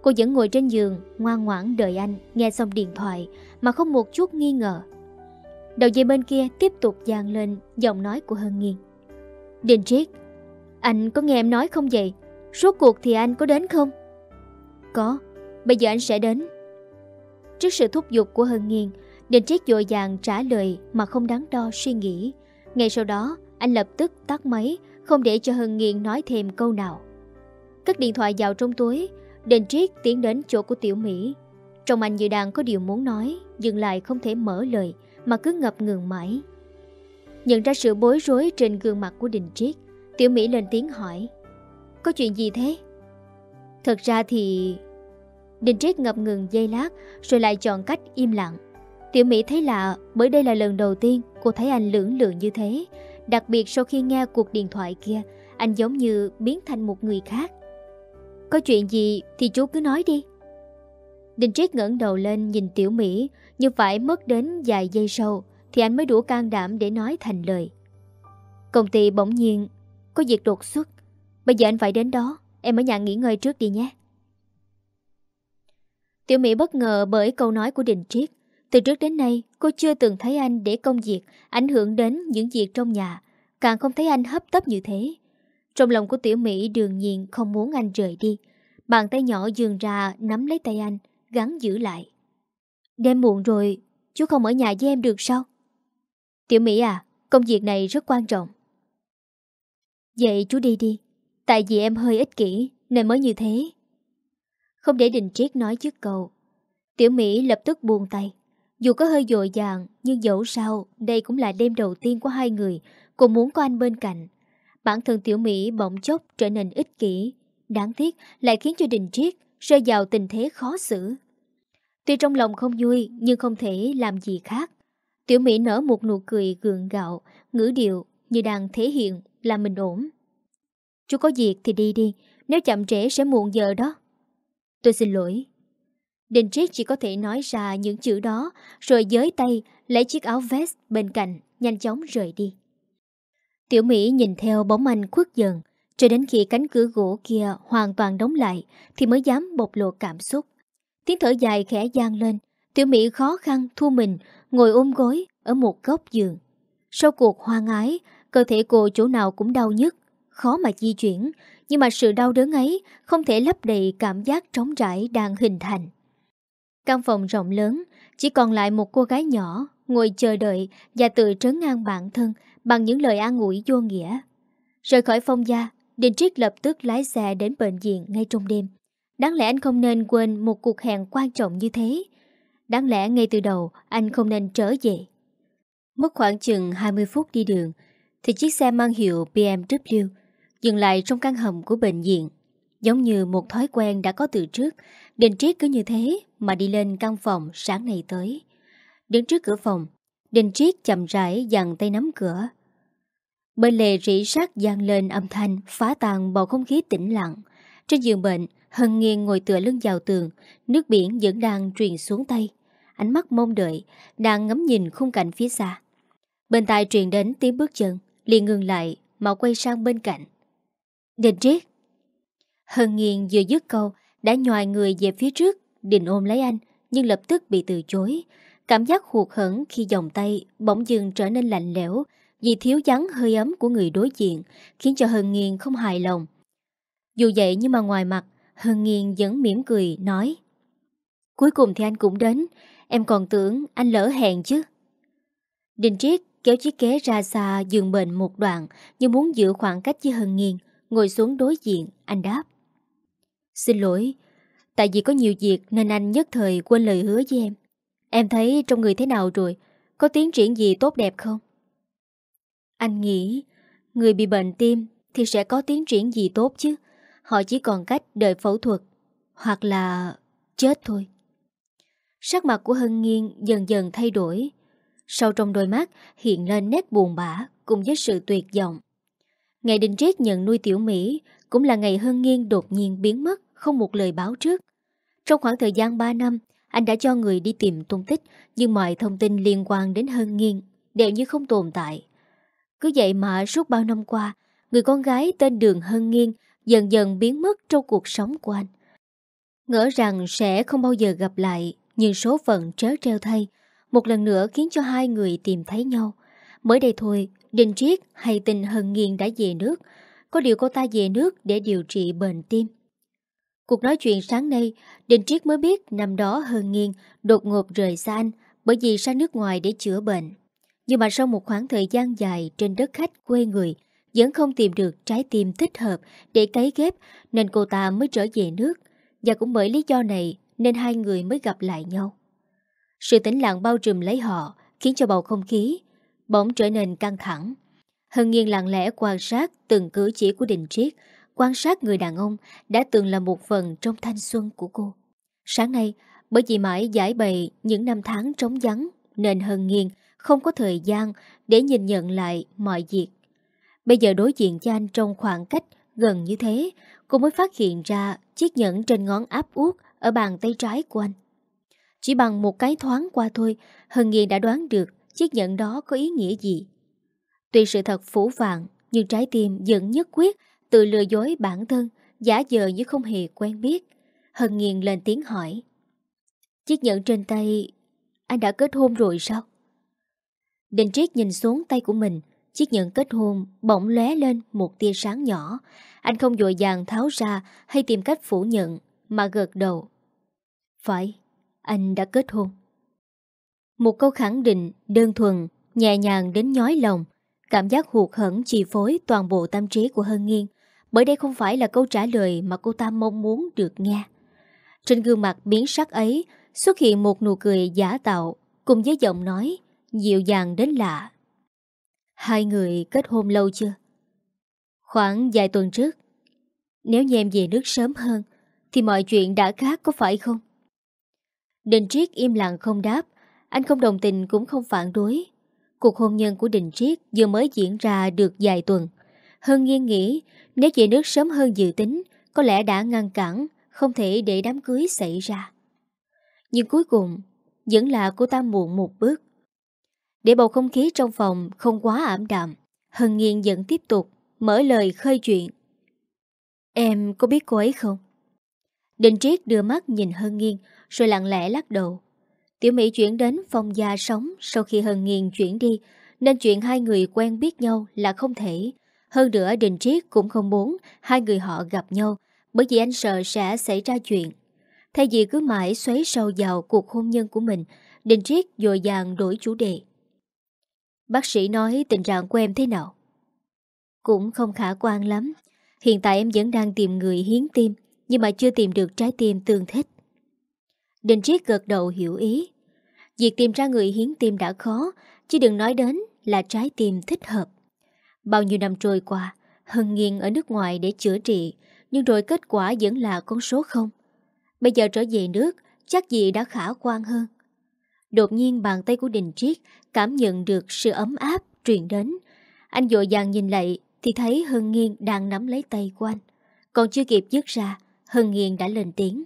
Cô vẫn ngồi trên giường ngoan ngoãn đợi anh nghe xong điện thoại mà không một chút nghi ngờ. Đầu dây bên kia tiếp tục vang lên giọng nói của Hân Nghiên. Đình Triết, anh có nghe em nói không vậy? Rốt cuộc thì anh có đến không? Có, bây giờ anh sẽ đến. Trước sự thúc giục của Hân Nghiên, Đình Triết vội vàng trả lời mà không đắn đo suy nghĩ. Ngay sau đó anh lập tức tắt máy, không để cho Hân Nghiên nói thêm câu nào. Cất điện thoại vào trong túi, Đình Triết tiến đến chỗ của Tiểu Mỹ. Trong anh như đang có điều muốn nói, dừng lại không thể mở lời mà cứ ngập ngừng mãi. Nhận ra sự bối rối trên gương mặt của Đình Triết, Tiểu Mỹ lên tiếng hỏi. Có chuyện gì thế? Thật ra thì... Đình Triết ngập ngừng giây lát rồi lại chọn cách im lặng. Tiểu Mỹ thấy lạ bởi đây là lần đầu tiên cô thấy anh lưỡng lự như thế. Đặc biệt sau khi nghe cuộc điện thoại kia, anh giống như biến thành một người khác. Có chuyện gì thì chú cứ nói đi. Đình Triết ngẩng đầu lên nhìn Tiểu Mỹ, như phải mất đến vài giây sau thì anh mới đủ can đảm để nói thành lời. Công ty bỗng nhiên có việc đột xuất, bây giờ anh phải đến đó, em ở nhà nghỉ ngơi trước đi nhé. Tiểu Mỹ bất ngờ bởi câu nói của Đình Triết. Từ trước đến nay, cô chưa từng thấy anh để công việc ảnh hưởng đến những việc trong nhà, càng không thấy anh hấp tấp như thế. Trong lòng của Tiểu Mỹ đương nhiên không muốn anh rời đi. Bàn tay nhỏ giương ra nắm lấy tay anh, gắn giữ lại. Đêm muộn rồi, chú không ở nhà với em được sao? Tiểu Mỹ à, công việc này rất quan trọng. Vậy chú đi đi, tại vì em hơi ích kỷ nên mới như thế. Không để Đình Triết nói trước câu, Tiểu Mỹ lập tức buông tay. Dù có hơi vội vàng, nhưng dẫu sao đây cũng là đêm đầu tiên của hai người, cô muốn có anh bên cạnh. Bản thân Tiểu Mỹ bỗng chốc trở nên ích kỷ, đáng tiếc lại khiến cho Đình Triết rơi vào tình thế khó xử. Tuy trong lòng không vui nhưng không thể làm gì khác. Tiểu Mỹ nở một nụ cười gượng gạo, ngữ điệu như đang thể hiện là mình ổn. Chú có việc thì đi đi, nếu chậm trễ sẽ muộn giờ đó. Tôi xin lỗi. Đình Triết chỉ có thể nói ra những chữ đó, rồi giới tay lấy chiếc áo vest bên cạnh, nhanh chóng rời đi. Tiểu Mỹ nhìn theo bóng anh khuất dần, cho đến khi cánh cửa gỗ kia hoàn toàn đóng lại thì mới dám bộc lộ cảm xúc. Tiếng thở dài khẽ vang lên, Tiểu Mỹ khó khăn thu mình, ngồi ôm gối ở một góc giường. Sau cuộc hoang ái, cơ thể cô chỗ nào cũng đau nhức, khó mà di chuyển, nhưng mà sự đau đớn ấy không thể lấp đầy cảm giác trống rãi đang hình thành. Căn phòng rộng lớn, chỉ còn lại một cô gái nhỏ ngồi chờ đợi và tự trấn an bản thân bằng những lời an ủi vô nghĩa. Rời khỏi Phong gia, Đình Triết lập tức lái xe đến bệnh viện ngay trong đêm. Đáng lẽ anh không nên quên một cuộc hẹn quan trọng như thế. Đáng lẽ ngay từ đầu anh không nên trở về. Mất khoảng chừng 20 phút đi đường thì chiếc xe mang hiệu BMW dừng lại trong căn hầm của bệnh viện. Giống như một thói quen đã có từ trước, Đình Triết cứ như thế mà đi lên căn phòng sáng nay tới. Đứng trước cửa phòng, Đình Triết chậm rãi dằn tay nắm cửa. Bên lề rỉ sắt vang lên âm thanh phá tan bầu không khí tĩnh lặng. Trên giường bệnh, Hân Nghiên ngồi tựa lưng vào tường, nước biển vẫn đang truyền xuống tay. Ánh mắt mong đợi, đang ngắm nhìn khung cảnh phía xa. Bên tai truyền đến tiếng bước chân, liền ngừng lại mà quay sang bên cạnh. Đình Triết. Hân Nghiên vừa dứt câu đã nhoài người về phía trước, định ôm lấy anh nhưng lập tức bị từ chối. Cảm giác hụt hẫng khi vòng tay bỗng dưng trở nên lạnh lẽo vì thiếu vắng hơi ấm của người đối diện khiến cho Hân Nghiên không hài lòng. Dù vậy nhưng mà ngoài mặt, Hân Nghiên vẫn mỉm cười nói: "Cuối cùng thì anh cũng đến, em còn tưởng anh lỡ hẹn chứ." Đình Triết kéo chiếc ghế ra xa giường bệnh một đoạn như muốn giữ khoảng cách với Hân Nghiên, ngồi xuống đối diện, anh đáp: "Xin lỗi, tại vì có nhiều việc nên anh nhất thời quên lời hứa với em. Em thấy trong người thế nào rồi? Có tiến triển gì tốt đẹp không?" Anh nghĩ, người bị bệnh tim thì sẽ có tiến triển gì tốt chứ? Họ chỉ còn cách đợi phẫu thuật, hoặc là chết thôi. Sắc mặt của Hân Nghiên dần dần thay đổi. Sâu trong đôi mắt hiện lên nét buồn bã cùng với sự tuyệt vọng. Ngày Đình Triết nhận nuôi Tiểu Mỹ cũng là ngày Hân Nghiên đột nhiên biến mất, không một lời báo trước. Trong khoảng thời gian 3 năm, anh đã cho người đi tìm tung tích, nhưng mọi thông tin liên quan đến Hân Nghiên đều như không tồn tại. Cứ vậy mà suốt bao năm qua, người con gái tên Đường Hân Nghiên dần dần biến mất trong cuộc sống của anh. Ngỡ rằng sẽ không bao giờ gặp lại, nhưng số phận trớ trêu thay, một lần nữa khiến cho hai người tìm thấy nhau. Mới đây thôi, Đình Triết hay tin Hân Nghiên đã về nước, có điều cô ta về nước để điều trị bệnh tim. Cuộc nói chuyện sáng nay, Đình Triết mới biết năm đó Hân Nghiên đột ngột rời xa anh bởi vì sang nước ngoài để chữa bệnh. Nhưng mà sau một khoảng thời gian dài trên đất khách quê người, vẫn không tìm được trái tim thích hợp để cấy ghép nên cô ta mới trở về nước. Và cũng bởi lý do này nên hai người mới gặp lại nhau. Sự tĩnh lặng bao trùm lấy họ khiến cho bầu không khí bỗng trở nên căng thẳng. Hân Nghiên lặng lẽ quan sát từng cử chỉ của Đình Triết, quan sát người đàn ông đã từng là một phần trong thanh xuân của cô. Sáng nay, bởi vì mãi giải bày những năm tháng trống vắng nên Hân Nghiên không có thời gian để nhìn nhận lại mọi việc. Bây giờ đối diện với anh trong khoảng cách gần như thế, cô mới phát hiện ra chiếc nhẫn trên ngón áp út ở bàn tay trái của anh Chỉ bằng một cái thoáng qua thôi, Hân Nghiên đã đoán được chiếc nhẫn đó có ý nghĩa gì. Tuy sự thật phủ phàng, nhưng trái tim vẫn nhất quyết tự lừa dối bản thân, giả vờ như không hề quen biết. Hân Nghiên lên tiếng hỏi: "Chiếc nhẫn trên tay, anh đã kết hôn rồi sao?" Đình Triết nhìn xuống tay của mình, chiếc nhẫn kết hôn bỗng lóe lên một tia sáng nhỏ. Anh không vội vàng tháo ra hay tìm cách phủ nhận, mà gật đầu: "Phải, anh đã kết hôn." Một câu khẳng định đơn thuần, nhẹ nhàng đến nhói lòng. Cảm giác hụt hẫng chi phối toàn bộ tâm trí của Hân Nghiên, bởi đây không phải là câu trả lời mà cô ta mong muốn được nghe. Trên gương mặt biến sắc ấy xuất hiện một nụ cười giả tạo, cùng với giọng nói dịu dàng đến lạ: "Hai người kết hôn lâu chưa?" "Khoảng vài tuần trước. Nếu như em về nước sớm hơn thì mọi chuyện đã khác, có phải không?" Đình Triết im lặng không đáp. Anh không đồng tình cũng không phản đối. Cuộc hôn nhân của Đình Triết vừa mới diễn ra được vài tuần. Hân Nghiên nghĩ nếu về nước sớm hơn dự tính, có lẽ đã ngăn cản, không thể để đám cưới xảy ra. Nhưng cuối cùng vẫn là cô ta muộn một bước. Để bầu không khí trong phòng không quá ảm đạm, Hân Nghiên vẫn tiếp tục mở lời khơi chuyện: "Em có biết cô ấy không?" Đình Triết đưa mắt nhìn Hân Nghiên rồi lặng lẽ lắc đầu. Tiểu Mỹ chuyển đến Phong gia sống sau khi Hân Nghiên chuyển đi, nên chuyện hai người quen biết nhau là không thể. Hơn nữa Đình Triết cũng không muốn hai người họ gặp nhau, bởi vì anh sợ sẽ xảy ra chuyện. Thay vì cứ mãi xoáy sâu vào cuộc hôn nhân của mình, Đình Triết vội vàng đổi chủ đề: "Bác sĩ nói tình trạng của em thế nào?" "Cũng không khả quan lắm. Hiện tại em vẫn đang tìm người hiến tim, nhưng mà chưa tìm được trái tim tương thích." Đình Triết gật đầu hiểu ý. Việc tìm ra người hiến tim đã khó, chứ đừng nói đến là trái tim thích hợp. Bao nhiêu năm trôi qua, Hân Nghiên ở nước ngoài để chữa trị, nhưng rồi kết quả vẫn là con số không. Bây giờ trở về nước, chắc gì đã khả quan hơn. Đột nhiên bàn tay của Đình Triết cảm nhận được sự ấm áp truyền đến. Anh vội vàng nhìn lại thì thấy Hân Nghiên đang nắm lấy tay của anh. Còn chưa kịp dứt ra, Hân Nghiên đã lên tiếng: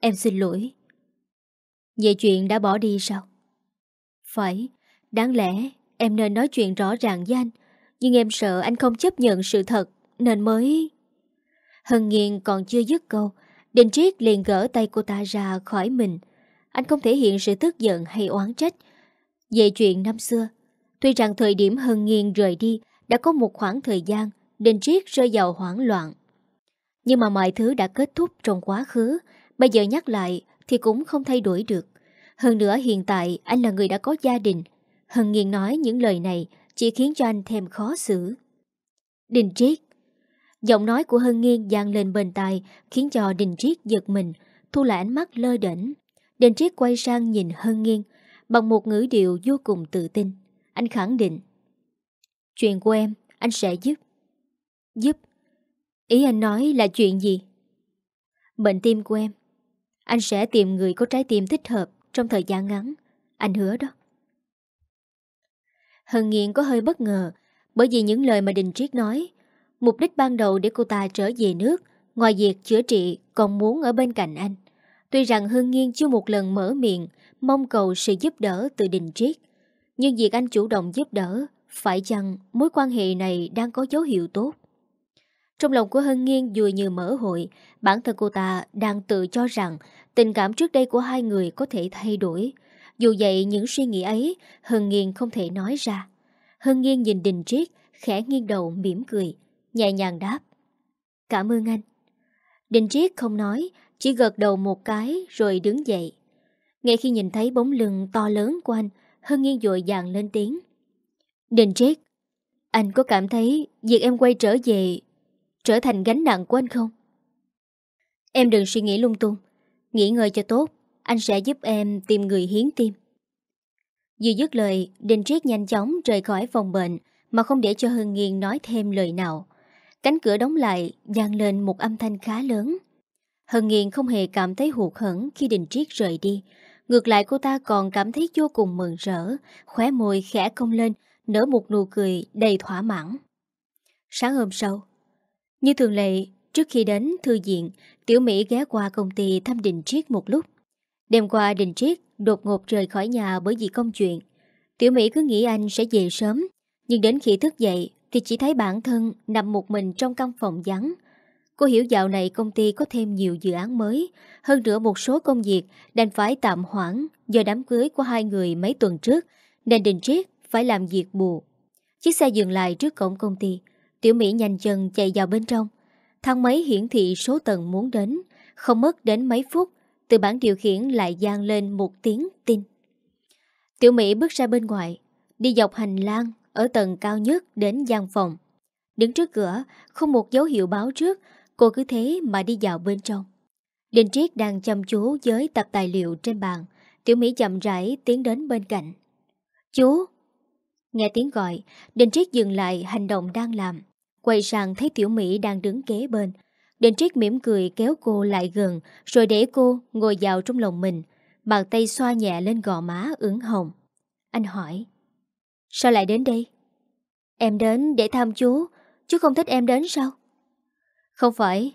"Em xin lỗi." "Về chuyện đã bỏ đi sao?" "Phải, đáng lẽ em nên nói chuyện rõ ràng với anh, nhưng em sợ anh không chấp nhận sự thật nên mới..." Hân Nghiên còn chưa dứt câu, Đình Triết liền gỡ tay cô ta ra khỏi mình. Anh không thể hiện sự tức giận hay oán trách. Về chuyện năm xưa, tuy rằng thời điểm Hân Nghiên rời đi đã có một khoảng thời gian Đình Triết rơi vào hoảng loạn, nhưng mà mọi thứ đã kết thúc trong quá khứ. Bây giờ nhắc lại thì cũng không thay đổi được. Hơn nữa hiện tại anh là người đã có gia đình. Hân Nghiên nói những lời này chỉ khiến cho anh thêm khó xử. "Đình Triết." Giọng nói của Hân Nghiên vang lên bên tai khiến cho Đình Triết giật mình, thu lại ánh mắt lơ đễnh. Đình Triết quay sang nhìn Hân Nghiên bằng một ngữ điệu vô cùng tự tin. Anh khẳng định: "Chuyện của em anh sẽ giúp." "Giúp?" Ý anh nói là chuyện gì? "Bệnh tim của em. Anh sẽ tìm người có trái tim thích hợp trong thời gian ngắn. Anh hứa đó." Hân Nghiên có hơi bất ngờ, bởi vì những lời mà Đình Triết nói, mục đích ban đầu để cô ta trở về nước, ngoài việc chữa trị còn muốn ở bên cạnh anh. Tuy rằng Hân Nghiên chưa một lần mở miệng mong cầu sự giúp đỡ từ Đình Triết, nhưng việc anh chủ động giúp đỡ, phải chăng mối quan hệ này đang có dấu hiệu tốt? Trong lòng của Hân Nghiên vừa như mở hội, bản thân cô ta đang tự cho rằng tình cảm trước đây của hai người có thể thay đổi. Dù vậy những suy nghĩ ấy Hân Nghiên không thể nói ra. Hân Nghiên nhìn Đình Triết, khẽ nghiêng đầu mỉm cười, nhẹ nhàng đáp: "Cảm ơn anh." Đình Triết không nói, chỉ gật đầu một cái rồi đứng dậy. Ngay khi nhìn thấy bóng lưng to lớn của anh, Hân Nghiên vội vàng lên tiếng: "Đình Triết, anh có cảm thấy việc em quay trở về trở thành gánh nặng của anh không?" "Em đừng suy nghĩ lung tung, nghỉ ngơi cho tốt, anh sẽ giúp em tìm người hiến tim." Vừa dứt lời, Đình Triết nhanh chóng rời khỏi phòng bệnh mà không để cho Hân Nghiên nói thêm lời nào. Cánh cửa đóng lại vang lên một âm thanh khá lớn. Hân Nghiên không hề cảm thấy hụt hẫng khi Đình Triết rời đi. Ngược lại cô ta còn cảm thấy vô cùng mừng rỡ, khóe môi khẽ cong lên, nở một nụ cười đầy thỏa mãn. Sáng hôm sau, như thường lệ, trước khi đến thư viện, Tiểu Mỹ ghé qua công ty thăm Đình Triết một lúc. Đêm qua Đình Triết đột ngột rời khỏi nhà bởi vì công chuyện. Tiểu Mỹ cứ nghĩ anh sẽ về sớm, nhưng đến khi thức dậy thì chỉ thấy bản thân nằm một mình trong căn phòng vắng. Cô hiểu dạo này công ty có thêm nhiều dự án mới, hơn nữa một số công việc đành phải tạm hoãn do đám cưới của hai người mấy tuần trước, nên Đình Triết phải làm việc bù. Chiếc xe dừng lại trước cổng công ty, Tiểu Mỹ nhanh chân chạy vào bên trong. Thang máy hiển thị số tầng muốn đến, không mất đến mấy phút, từ bảng điều khiển lại vang lên một tiếng tin. Tiểu Mỹ bước ra bên ngoài, đi dọc hành lang ở tầng cao nhất đến gian phòng. Đứng trước cửa, không một dấu hiệu báo trước, cô cứ thế mà đi vào bên trong. Đình Triết đang chăm chú với tập tài liệu trên bàn, Tiểu Mỹ chậm rãi tiến đến bên cạnh. "Chú!" Nghe tiếng gọi, Đình Triết dừng lại hành động đang làm, quay sang thấy Tiểu Mỹ đang đứng kế bên. Đình Triết mỉm cười kéo cô lại gần, rồi để cô ngồi vào trong lòng mình, bàn tay xoa nhẹ lên gò má ửng hồng. Anh hỏi: "Sao lại đến đây?" "Em đến để thăm chú. Chú không thích em đến sao?" "Không phải.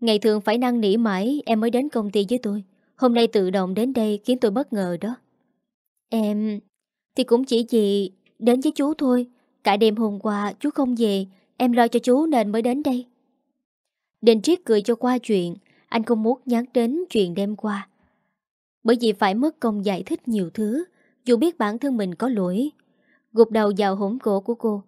Ngày thường phải năn nỉ mãi em mới đến công ty với tôi. Hôm nay tự động đến đây khiến tôi bất ngờ đó." "Em thì cũng chỉ vì đến với chú thôi. Cả đêm hôm qua chú không về, em lo cho chú nên mới đến đây." Đình Triết cười cho qua chuyện. Anh không muốn nhắc đến chuyện đêm qua, bởi vì phải mất công giải thích nhiều thứ, dù biết bản thân mình có lỗi. Gục đầu vào hõm cổ của cô,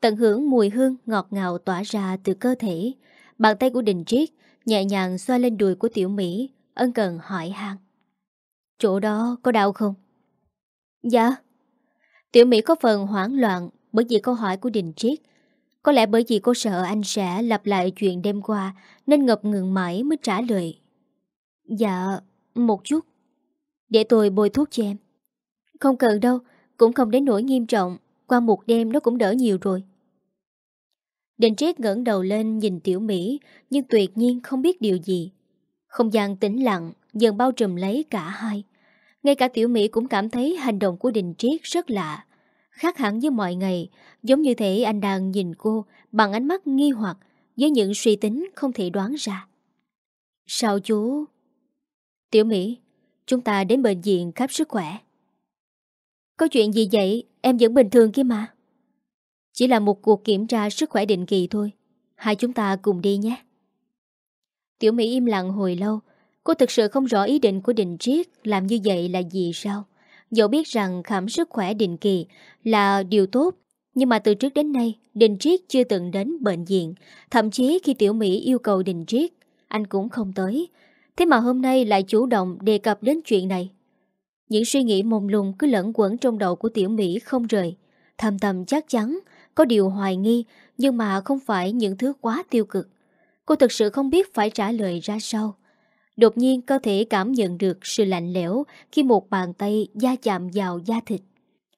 tận hưởng mùi hương ngọt ngào tỏa ra từ cơ thể. Bàn tay của Đình Triết nhẹ nhàng xoa lên đùi của Tiểu Mỹ, ân cần hỏi han: "Chỗ đó có đau không?" "Dạ." Tiểu Mỹ có phần hoảng loạn bởi vì câu hỏi của Đình Triết. Có lẽ bởi vì cô sợ anh sẽ lặp lại chuyện đêm qua nên ngập ngừng mãi mới trả lời: "Dạ, một chút. Để tôi bôi thuốc cho em." "Không cần đâu, cũng không đến nỗi nghiêm trọng. Qua một đêm nó cũng đỡ nhiều rồi." Đình Triết ngẩng đầu lên nhìn Tiểu Mỹ, nhưng tuyệt nhiên không biết điều gì. Không gian tĩnh lặng dần bao trùm lấy cả hai. Ngay cả Tiểu Mỹ cũng cảm thấy hành động của Đình Triết rất lạ, khác hẳn với mọi ngày, giống như thể anh đang nhìn cô bằng ánh mắt nghi hoặc với những suy tính không thể đoán ra. "Sao chú?" "Tiểu Mỹ, chúng ta đến bệnh viện khám sức khỏe." "Có chuyện gì vậy? Em vẫn bình thường kia mà." "Chỉ là một cuộc kiểm tra sức khỏe định kỳ thôi. Hai chúng ta cùng đi nhé." Tiểu Mỹ im lặng hồi lâu. Cô thực sự không rõ ý định của Đình Triết làm như vậy là gì sao. Dẫu biết rằng khám sức khỏe định kỳ là điều tốt, nhưng mà từ trước đến nay Đình Triết chưa từng đến bệnh viện. Thậm chí khi Tiểu Mỹ yêu cầu Đình Triết, anh cũng không tới. Thế mà hôm nay lại chủ động đề cập đến chuyện này. Những suy nghĩ mông lung cứ lẫn quẩn trong đầu của Tiểu Mỹ không rời. Thầm thầm chắc chắn, có điều hoài nghi, nhưng mà không phải những thứ quá tiêu cực. Cô thực sự không biết phải trả lời ra sao. Đột nhiên cơ thể cảm nhận được sự lạnh lẽo khi một bàn tay da chạm vào da thịt.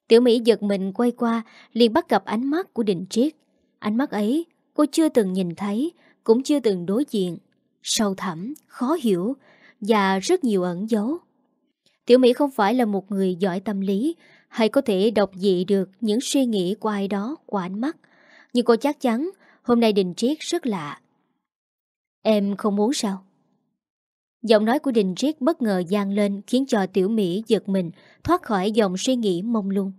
Tiểu Mỹ giật mình quay qua, liền bắt gặp ánh mắt của Đình Triết. Ánh mắt ấy cô chưa từng nhìn thấy, cũng chưa từng đối diện. Sâu thẳm, khó hiểu và rất nhiều ẩn dấu. Tiểu Mỹ không phải là một người giỏi tâm lý hay có thể đọc dị được những suy nghĩ của ai đó qua ánh mắt. Nhưng cô chắc chắn hôm nay Đình Triết rất lạ. "Em không muốn sao?" Giọng nói của Đình Triết bất ngờ vang lên khiến cho Tiểu Mỹ giật mình, thoát khỏi dòng suy nghĩ mông lung.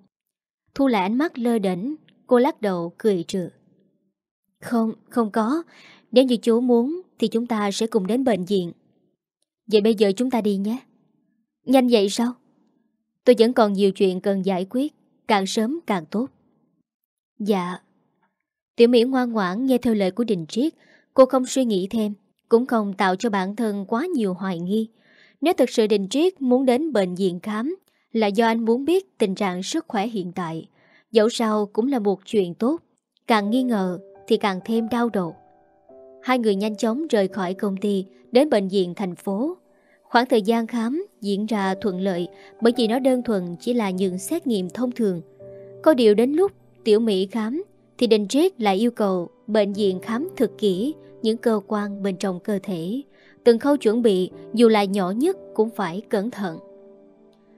Thu lại ánh mắt lơ đễnh, cô lắc đầu cười trừ. Không có. Nếu như chú muốn thì chúng ta sẽ cùng đến bệnh viện. Vậy bây giờ chúng ta đi nhé." "Nhanh vậy sao?" "Tôi vẫn còn nhiều chuyện cần giải quyết, càng sớm càng tốt." "Dạ." Tiểu Mỹ ngoan ngoãn nghe theo lời của Đình Triết, cô không suy nghĩ thêm, cũng không tạo cho bản thân quá nhiều hoài nghi. Nếu thực sự Đình Triết muốn đến bệnh viện khám, là do anh muốn biết tình trạng sức khỏe hiện tại. Dẫu sao cũng là một chuyện tốt, càng nghi ngờ thì càng thêm đau đầu. Hai người nhanh chóng rời khỏi công ty, đến bệnh viện thành phố. Khoảng thời gian khám diễn ra thuận lợi, bởi vì nó đơn thuần chỉ là những xét nghiệm thông thường. Có điều đến lúc Tiểu Mỹ khám thì Đình Triết lại yêu cầu bệnh viện khám thực kỹ những cơ quan bên trong cơ thể. Từng khâu chuẩn bị dù là nhỏ nhất cũng phải cẩn thận.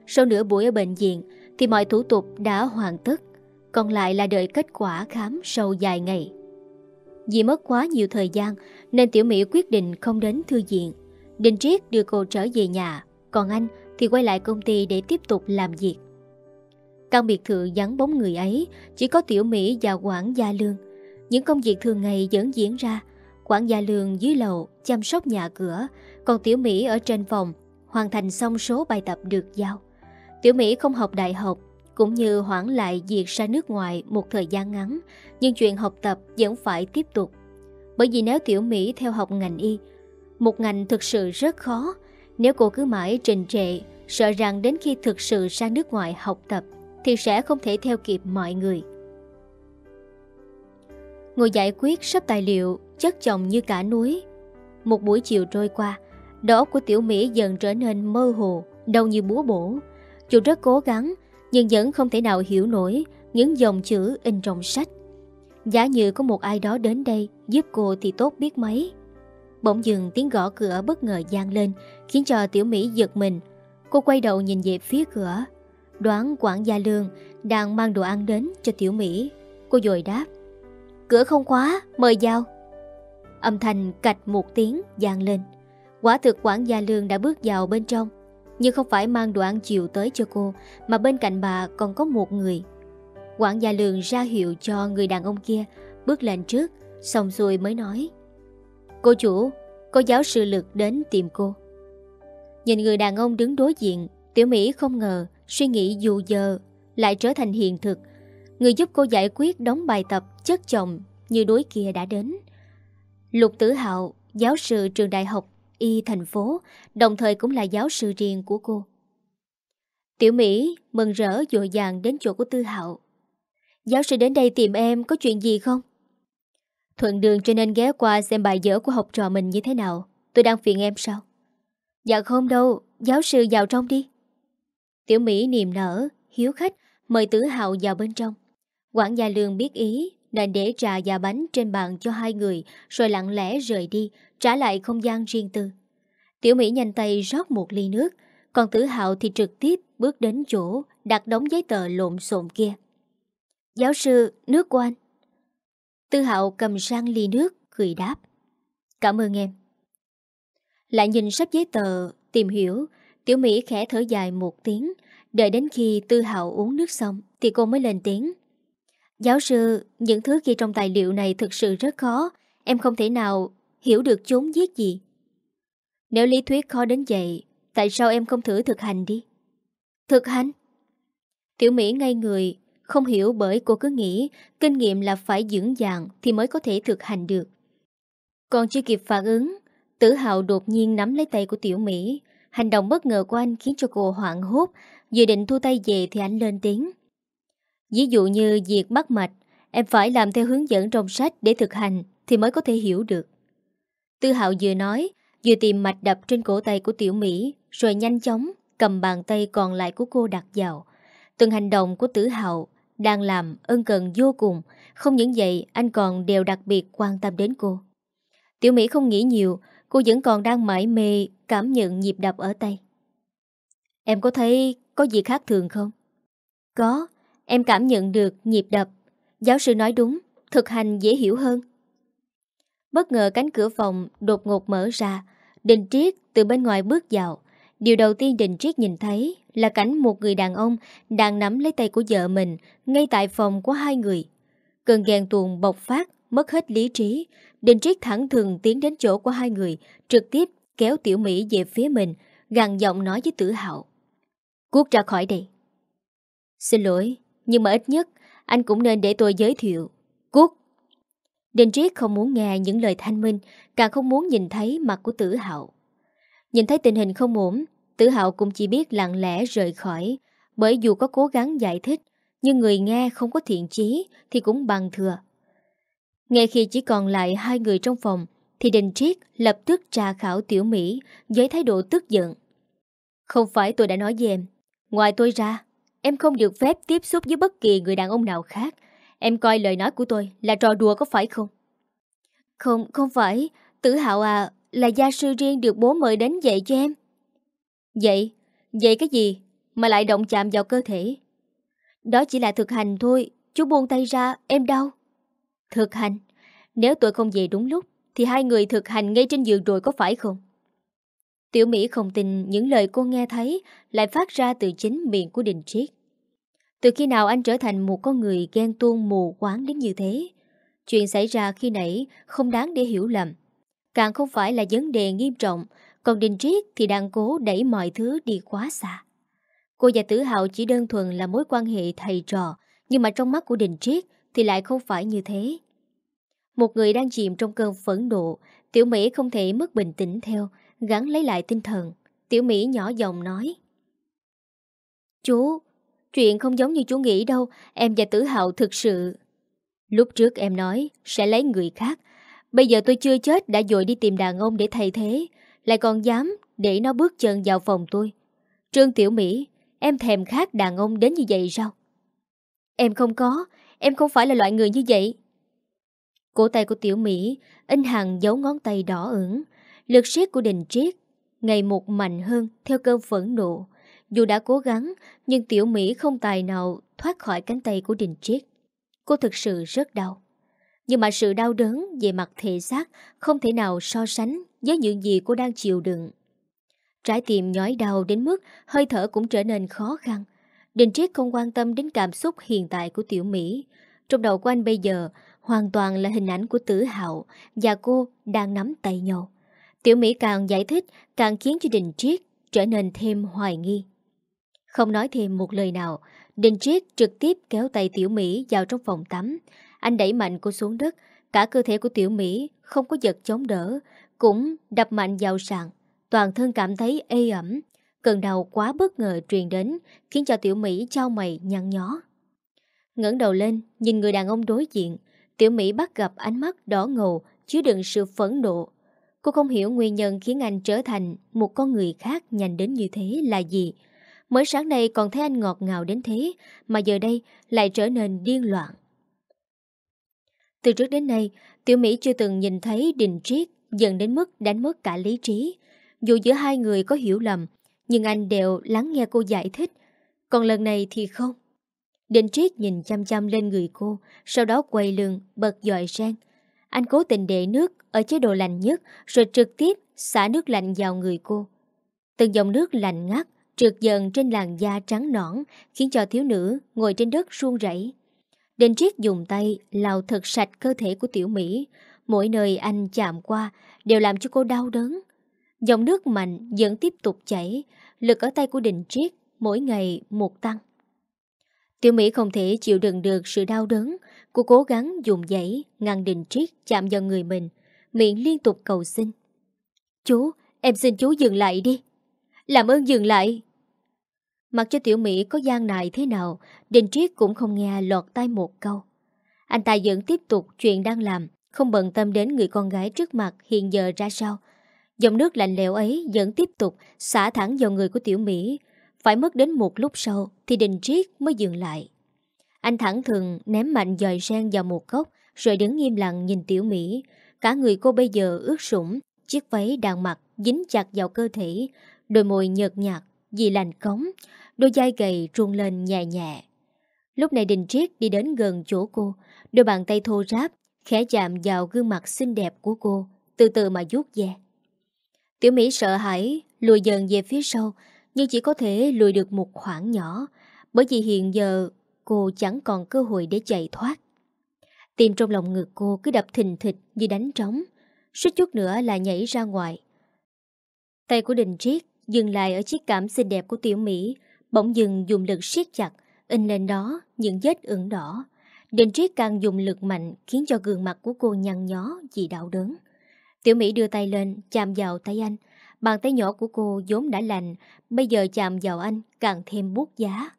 Sau nửa buổi ở bệnh viện thì mọi thủ tục đã hoàn tất, còn lại là đợi kết quả khám sau vài ngày. Vì mất quá nhiều thời gian nên Tiểu Mỹ quyết định không đến thư viện. Đình Triết đưa cô trở về nhà, còn anh thì quay lại công ty để tiếp tục làm việc. Căn biệt thự vắng bóng người ấy, chỉ có Tiểu Mỹ và quản gia Lương. Những công việc thường ngày vẫn diễn ra, quản gia Lương dưới lầu chăm sóc nhà cửa, còn Tiểu Mỹ ở trên phòng hoàn thành xong số bài tập được giao. Tiểu Mỹ không học đại học, cũng như hoãn lại việc ra nước ngoài một thời gian ngắn, nhưng chuyện học tập vẫn phải tiếp tục. Bởi vì nếu Tiểu Mỹ theo học ngành y, một ngành thực sự rất khó, nếu cô cứ mãi trình trệ, sợ rằng đến khi thực sự ra nước ngoài học tập thì sẽ không thể theo kịp mọi người. Ngồi giải quyết sắp tài liệu chất chồng như cả núi. Một buổi chiều trôi qua, đầu óc của Tiểu Mỹ dần trở nên mơ hồ, đau như búa bổ. Dù rất cố gắng nhưng vẫn không thể nào hiểu nổi những dòng chữ in trong sách. Giả như có một ai đó đến đây giúp cô thì tốt biết mấy. Bỗng dừng tiếng gõ cửa bất ngờ vang lên, khiến cho Tiểu Mỹ giật mình. Cô quay đầu nhìn về phía cửa, đoán quản gia Lương đang mang đồ ăn đến cho Tiểu Mỹ. Cô vội đáp: "Cửa không khóa, mời vào." Âm thanh cạch một tiếng vang lên. Quả thực quản gia Lương đã bước vào bên trong, nhưng không phải mang đồ ăn chiều tới cho cô, mà bên cạnh bà còn có một người. Quản gia Lương ra hiệu cho người đàn ông kia bước lên trước, xong xuôi mới nói: "Cô chủ, có giáo sư Lực đến tìm cô." Nhìn người đàn ông đứng đối diện, Tiểu Mỹ không ngờ suy nghĩ dù giờ lại trở thành hiện thực. Người giúp cô giải quyết đóng bài tập chất chồng như đối kia đã đến. Lục Tử Hạo, giáo sư trường đại học y thành phố, đồng thời cũng là giáo sư riêng của cô. Tiểu Mỹ mừng rỡ vội vàng đến chỗ của Tử Hạo. "Giáo sư đến đây tìm em, có chuyện gì không?" "Thuận đường cho nên ghé qua xem bài vở của học trò mình như thế nào. Tôi đang phiền em sao?" "Dạ không đâu, giáo sư vào trong đi." Tiểu Mỹ niềm nở, hiếu khách, mời Tử Hạo vào bên trong. Quản gia Lương biết ý, nên để trà và bánh trên bàn cho hai người, rồi lặng lẽ rời đi, trả lại không gian riêng tư. Tiểu Mỹ nhanh tay rót một ly nước, còn Tử Hạo thì trực tiếp bước đến chỗ đặt đống giấy tờ lộn xộn kia. "Giáo sư, nước của anh." Tử Hạo cầm sang ly nước, cười đáp: "Cảm ơn em." Lại nhìn sắp giấy tờ tìm hiểu, Tiểu Mỹ khẽ thở dài một tiếng. Đợi đến khi Tử Hạo uống nước xong thì cô mới lên tiếng: "Giáo sư, những thứ ghi trong tài liệu này thực sự rất khó, em không thể nào hiểu được chốn viết gì." "Nếu lý thuyết khó đến vậy, tại sao em không thử thực hành đi?" "Thực hành?" Tiểu Mỹ ngây người, không hiểu, bởi cô cứ nghĩ kinh nghiệm là phải vững vàng thì mới có thể thực hành được. Còn chưa kịp phản ứng, Tử Hạo đột nhiên nắm lấy tay của Tiểu Mỹ. Hành động bất ngờ của anh khiến cho cô hoảng hốt, dự định thu tay về thì anh lên tiếng: "Ví dụ như việc bắt mạch, em phải làm theo hướng dẫn trong sách để thực hành thì mới có thể hiểu được." Tử Hạo vừa nói, vừa tìm mạch đập trên cổ tay của Tiểu Mỹ, rồi nhanh chóng cầm bàn tay còn lại của cô đặt vào. Từng hành động của Tử Hạo đang làm ân cần vô cùng, không những vậy anh còn đều đặc biệt quan tâm đến cô. Tiểu Mỹ không nghĩ nhiều, cô vẫn còn đang mải mê cảm nhận nhịp đập ở tay. "Em có thấy có gì khác thường không?" "Có, em cảm nhận được nhịp đập. Giáo sư nói đúng, thực hành dễ hiểu hơn." Bất ngờ cánh cửa phòng đột ngột mở ra, Đình Triết từ bên ngoài bước vào. Điều đầu tiên Đình Triết nhìn thấy là cảnh một người đàn ông đang nắm lấy tay của vợ mình ngay tại phòng của hai người. Cơn ghen tuông bộc phát, mất hết lý trí, Đình Triết thẳng thừng tiến đến chỗ của hai người, trực tiếp kéo Tiểu Mỹ về phía mình, gằn giọng nói với Tử Hạo: "Cút ra khỏi đây." "Xin lỗi, nhưng mà ít nhất anh cũng nên để tôi giới thiệu." "Cút." Đình Triết không muốn nghe những lời thanh minh, càng không muốn nhìn thấy mặt của Tử Hạo. Nhìn thấy tình hình không ổn, Tử Hạo cũng chỉ biết lặng lẽ rời khỏi, bởi dù có cố gắng giải thích, nhưng người nghe không có thiện chí thì cũng bằng thừa. Ngay khi chỉ còn lại hai người trong phòng, thì Đình Triết lập tức tra khảo Tiểu Mỹ với thái độ tức giận. "Không phải tôi đã nói với em, ngoài tôi ra, em không được phép tiếp xúc với bất kỳ người đàn ông nào khác. Em coi lời nói của tôi là trò đùa có phải không?" Không phải, Tử Hạo à, là gia sư riêng được bố mời đến dạy cho em." Vậy cái gì mà lại động chạm vào cơ thể?" "Đó chỉ là thực hành thôi, chú buông tay ra, em đau." "Thực hành? Nếu tôi không về đúng lúc thì hai người thực hành ngay trên giường rồi có phải không?" Tiểu Mỹ không tin những lời cô nghe thấy lại phát ra từ chính miệng của Đình Triết. Từ khi nào anh trở thành một con người ghen tuông mù quáng đến như thế? Chuyện xảy ra khi nãy không đáng để hiểu lầm, càng không phải là vấn đề nghiêm trọng, còn Đình Triết thì đang cố đẩy mọi thứ đi quá xa. Cô và Tử Hạo chỉ đơn thuần là mối quan hệ thầy trò, nhưng mà trong mắt của Đình Triết thì lại không phải như thế. Một người đang chìm trong cơn phẫn nộ, Tiểu Mỹ không thể mất bình tĩnh theo, gắng lấy lại tinh thần. Tiểu Mỹ nhỏ giọng nói: "Chú, chuyện không giống như chú nghĩ đâu, em và Tử Hạo thực sự... Lúc trước em nói sẽ lấy người khác, bây giờ tôi chưa chết đã vội đi tìm đàn ông để thay thế, lại còn dám để nó bước chân vào phòng tôi. Trương Tiểu Mỹ, em thèm khát đàn ông đến như vậy sao? Em không có, em không phải là loại người như vậy." Cổ tay của Tiểu Mỹ in hằn dấu ngón tay đỏ ửng, lực siết của Đình Triết ngày một mạnh hơn theo cơn phẫn nộ. Dù đã cố gắng nhưng Tiểu Mỹ không tài nào thoát khỏi cánh tay của Đình Triết. Cô thực sự rất đau, nhưng mà sự đau đớn về mặt thể xác không thể nào so sánh với những gì cô đang chịu đựng. Trái tim nhói đau đến mức hơi thở cũng trở nên khó khăn. Đình Triết không quan tâm đến cảm xúc hiện tại của Tiểu Mỹ. Trong đầu của anh bây giờ hoàn toàn là hình ảnh của Tử Hạo và cô đang nắm tay nhau. Tiểu Mỹ càng giải thích càng khiến cho Đình Triết trở nên thêm hoài nghi. Không nói thêm một lời nào, Đình Triết trực tiếp kéo tay Tiểu Mỹ vào trong phòng tắm. Anh đẩy mạnh cô xuống đất. Cả cơ thể của Tiểu Mỹ không có vật chống đỡ, cũng đập mạnh vào sàn. Toàn thân cảm thấy ê ẩm. Cơn đau quá bất ngờ truyền đến khiến cho Tiểu Mỹ chau mày nhăn nhó. Ngẩng đầu lên nhìn người đàn ông đối diện, Tiểu Mỹ bắt gặp ánh mắt đỏ ngầu chứa đựng sự phẫn nộ. Cô không hiểu nguyên nhân khiến anh trở thành một con người khác nhanh đến như thế là gì. Mới sáng nay còn thấy anh ngọt ngào đến thế mà giờ đây lại trở nên điên loạn. Từ trước đến nay, Tiểu Mỹ chưa từng nhìn thấy Đình Triết dần đến mức đánh mất cả lý trí. Dù giữa hai người có hiểu lầm, nhưng anh đều lắng nghe cô giải thích. Còn lần này thì không. Đình Triết nhìn chăm chăm lên người cô, sau đó quay lưng, bật dội sang. Anh cố tình để nước ở chế độ lạnh nhất, rồi trực tiếp xả nước lạnh vào người cô. Từng dòng nước lạnh ngắt trượt dần trên làn da trắng nõn, khiến cho thiếu nữ ngồi trên đất run rẩy. Đình Triết dùng tay lau thật sạch cơ thể của Tiểu Mỹ. Mỗi nơi anh chạm qua đều làm cho cô đau đớn. Dòng nước mạnh vẫn tiếp tục chảy. Lực ở tay của Đình Triết mỗi ngày một tăng. Tiểu Mỹ không thể chịu đựng được sự đau đớn. Cô cố gắng dùng dãy ngăn Đình Triết chạm vào người mình, miệng liên tục cầu xin: "Chú, em xin chú dừng lại đi. Làm ơn dừng lại." Mặc cho Tiểu Mỹ có gian nại thế nào, Đình Triết cũng không nghe lọt tai một câu. Anh ta vẫn tiếp tục chuyện đang làm, không bận tâm đến người con gái trước mặt hiện giờ ra sao. Dòng nước lạnh lẽo ấy vẫn tiếp tục xả thẳng vào người của Tiểu Mỹ. Phải mất đến một lúc sau thì Đình Triết mới dừng lại. Anh thẳng thừng ném mạnh dòi sen vào một góc, rồi đứng im lặng nhìn Tiểu Mỹ. Cả người cô bây giờ ướt sũng, chiếc váy đang mặc dính chặt vào cơ thể, đôi môi nhợt nhạt vì lạnh cống, đôi vai gầy run lên nhẹ nhẹ. Lúc này Đình Triết đi đến gần chỗ cô, đôi bàn tay thô ráp khẽ chạm vào gương mặt xinh đẹp của cô, từ từ mà vuốt ve. Tiểu Mỹ sợ hãi lùi dần về phía sau, nhưng chỉ có thể lùi được một khoảng nhỏ, bởi vì hiện giờ cô chẳng còn cơ hội để chạy thoát. Tim trong lòng ngực cô cứ đập thình thịch như đánh trống, suýt chút nữa là nhảy ra ngoài. Tay của Đình Triết dừng lại ở chiếc cảm xinh đẹp của Tiểu Mỹ, bỗng dừng dùng lực siết chặt, in lên đó những vết ửng đỏ. Đình Triết càng dùng lực mạnh khiến cho gương mặt của cô nhăn nhó vì đau đớn. Tiểu Mỹ đưa tay lên chạm vào tay anh. Bàn tay nhỏ của cô vốn đã lạnh, bây giờ chạm vào anh càng thêm buốt giá.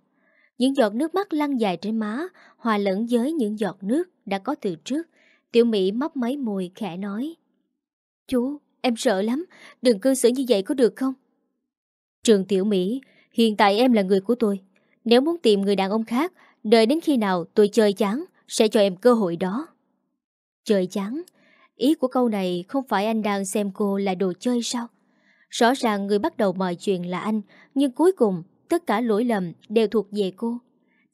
Những giọt nước mắt lăn dài trên má, hòa lẫn với những giọt nước đã có từ trước. Tiểu Mỹ mấp máy môi khẽ nói: "Chú, em sợ lắm, đừng cư xử như vậy có được không?" "Trương Tiểu Mỹ, hiện tại em là người của tôi. Nếu muốn tìm người đàn ông khác, đợi đến khi nào tôi chơi chán sẽ cho em cơ hội đó." Chơi chán? Ý của câu này không phải anh đang xem cô là đồ chơi sao? Rõ ràng người bắt đầu mọi chuyện là anh, nhưng cuối cùng tất cả lỗi lầm đều thuộc về cô.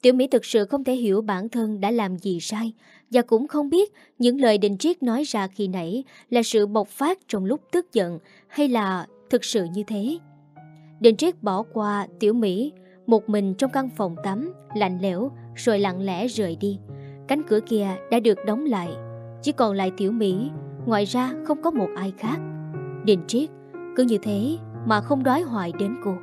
Tiểu Mỹ thực sự không thể hiểu bản thân đã làm gì sai, và cũng không biết những lời Đình Triết nói ra khi nãy là sự bộc phát trong lúc tức giận hay là Thực sự như thế. Đình Triết bỏ qua Tiểu Mỹ một mình trong căn phòng tắm lạnh lẽo rồi lặng lẽ rời đi. Cánh cửa kia đã được đóng lại, chỉ còn lại Tiểu Mỹ, ngoài ra không có một ai khác. Đình Triết cứ như thế mà không đoái hoài đến cô.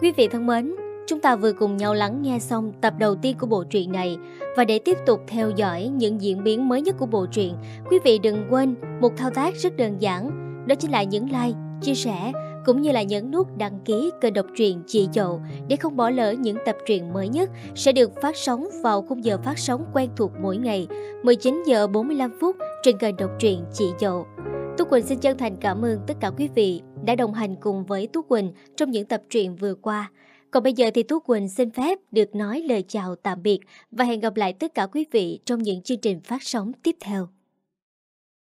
Quý vị thân mến, chúng ta vừa cùng nhau lắng nghe xong tập đầu tiên của bộ truyện này. Và để tiếp tục theo dõi những diễn biến mới nhất của bộ truyện, quý vị đừng quên một thao tác rất đơn giản, đó chính là nhấn like, chia sẻ cũng như là nhấn nút đăng ký kênh đọc truyện Chị Dậu để không bỏ lỡ những tập truyện mới nhất sẽ được phát sóng vào khung giờ phát sóng quen thuộc mỗi ngày 19h45 trên kênh đọc truyện Chị Dậu. Tú Quỳnh xin chân thành cảm ơn tất cả quý vị đã đồng hành cùng với Tú Quỳnh trong những tập truyện vừa qua. Còn bây giờ thì Tú Quỳnh xin phép được nói lời chào tạm biệt và hẹn gặp lại tất cả quý vị trong những chương trình phát sóng tiếp theo.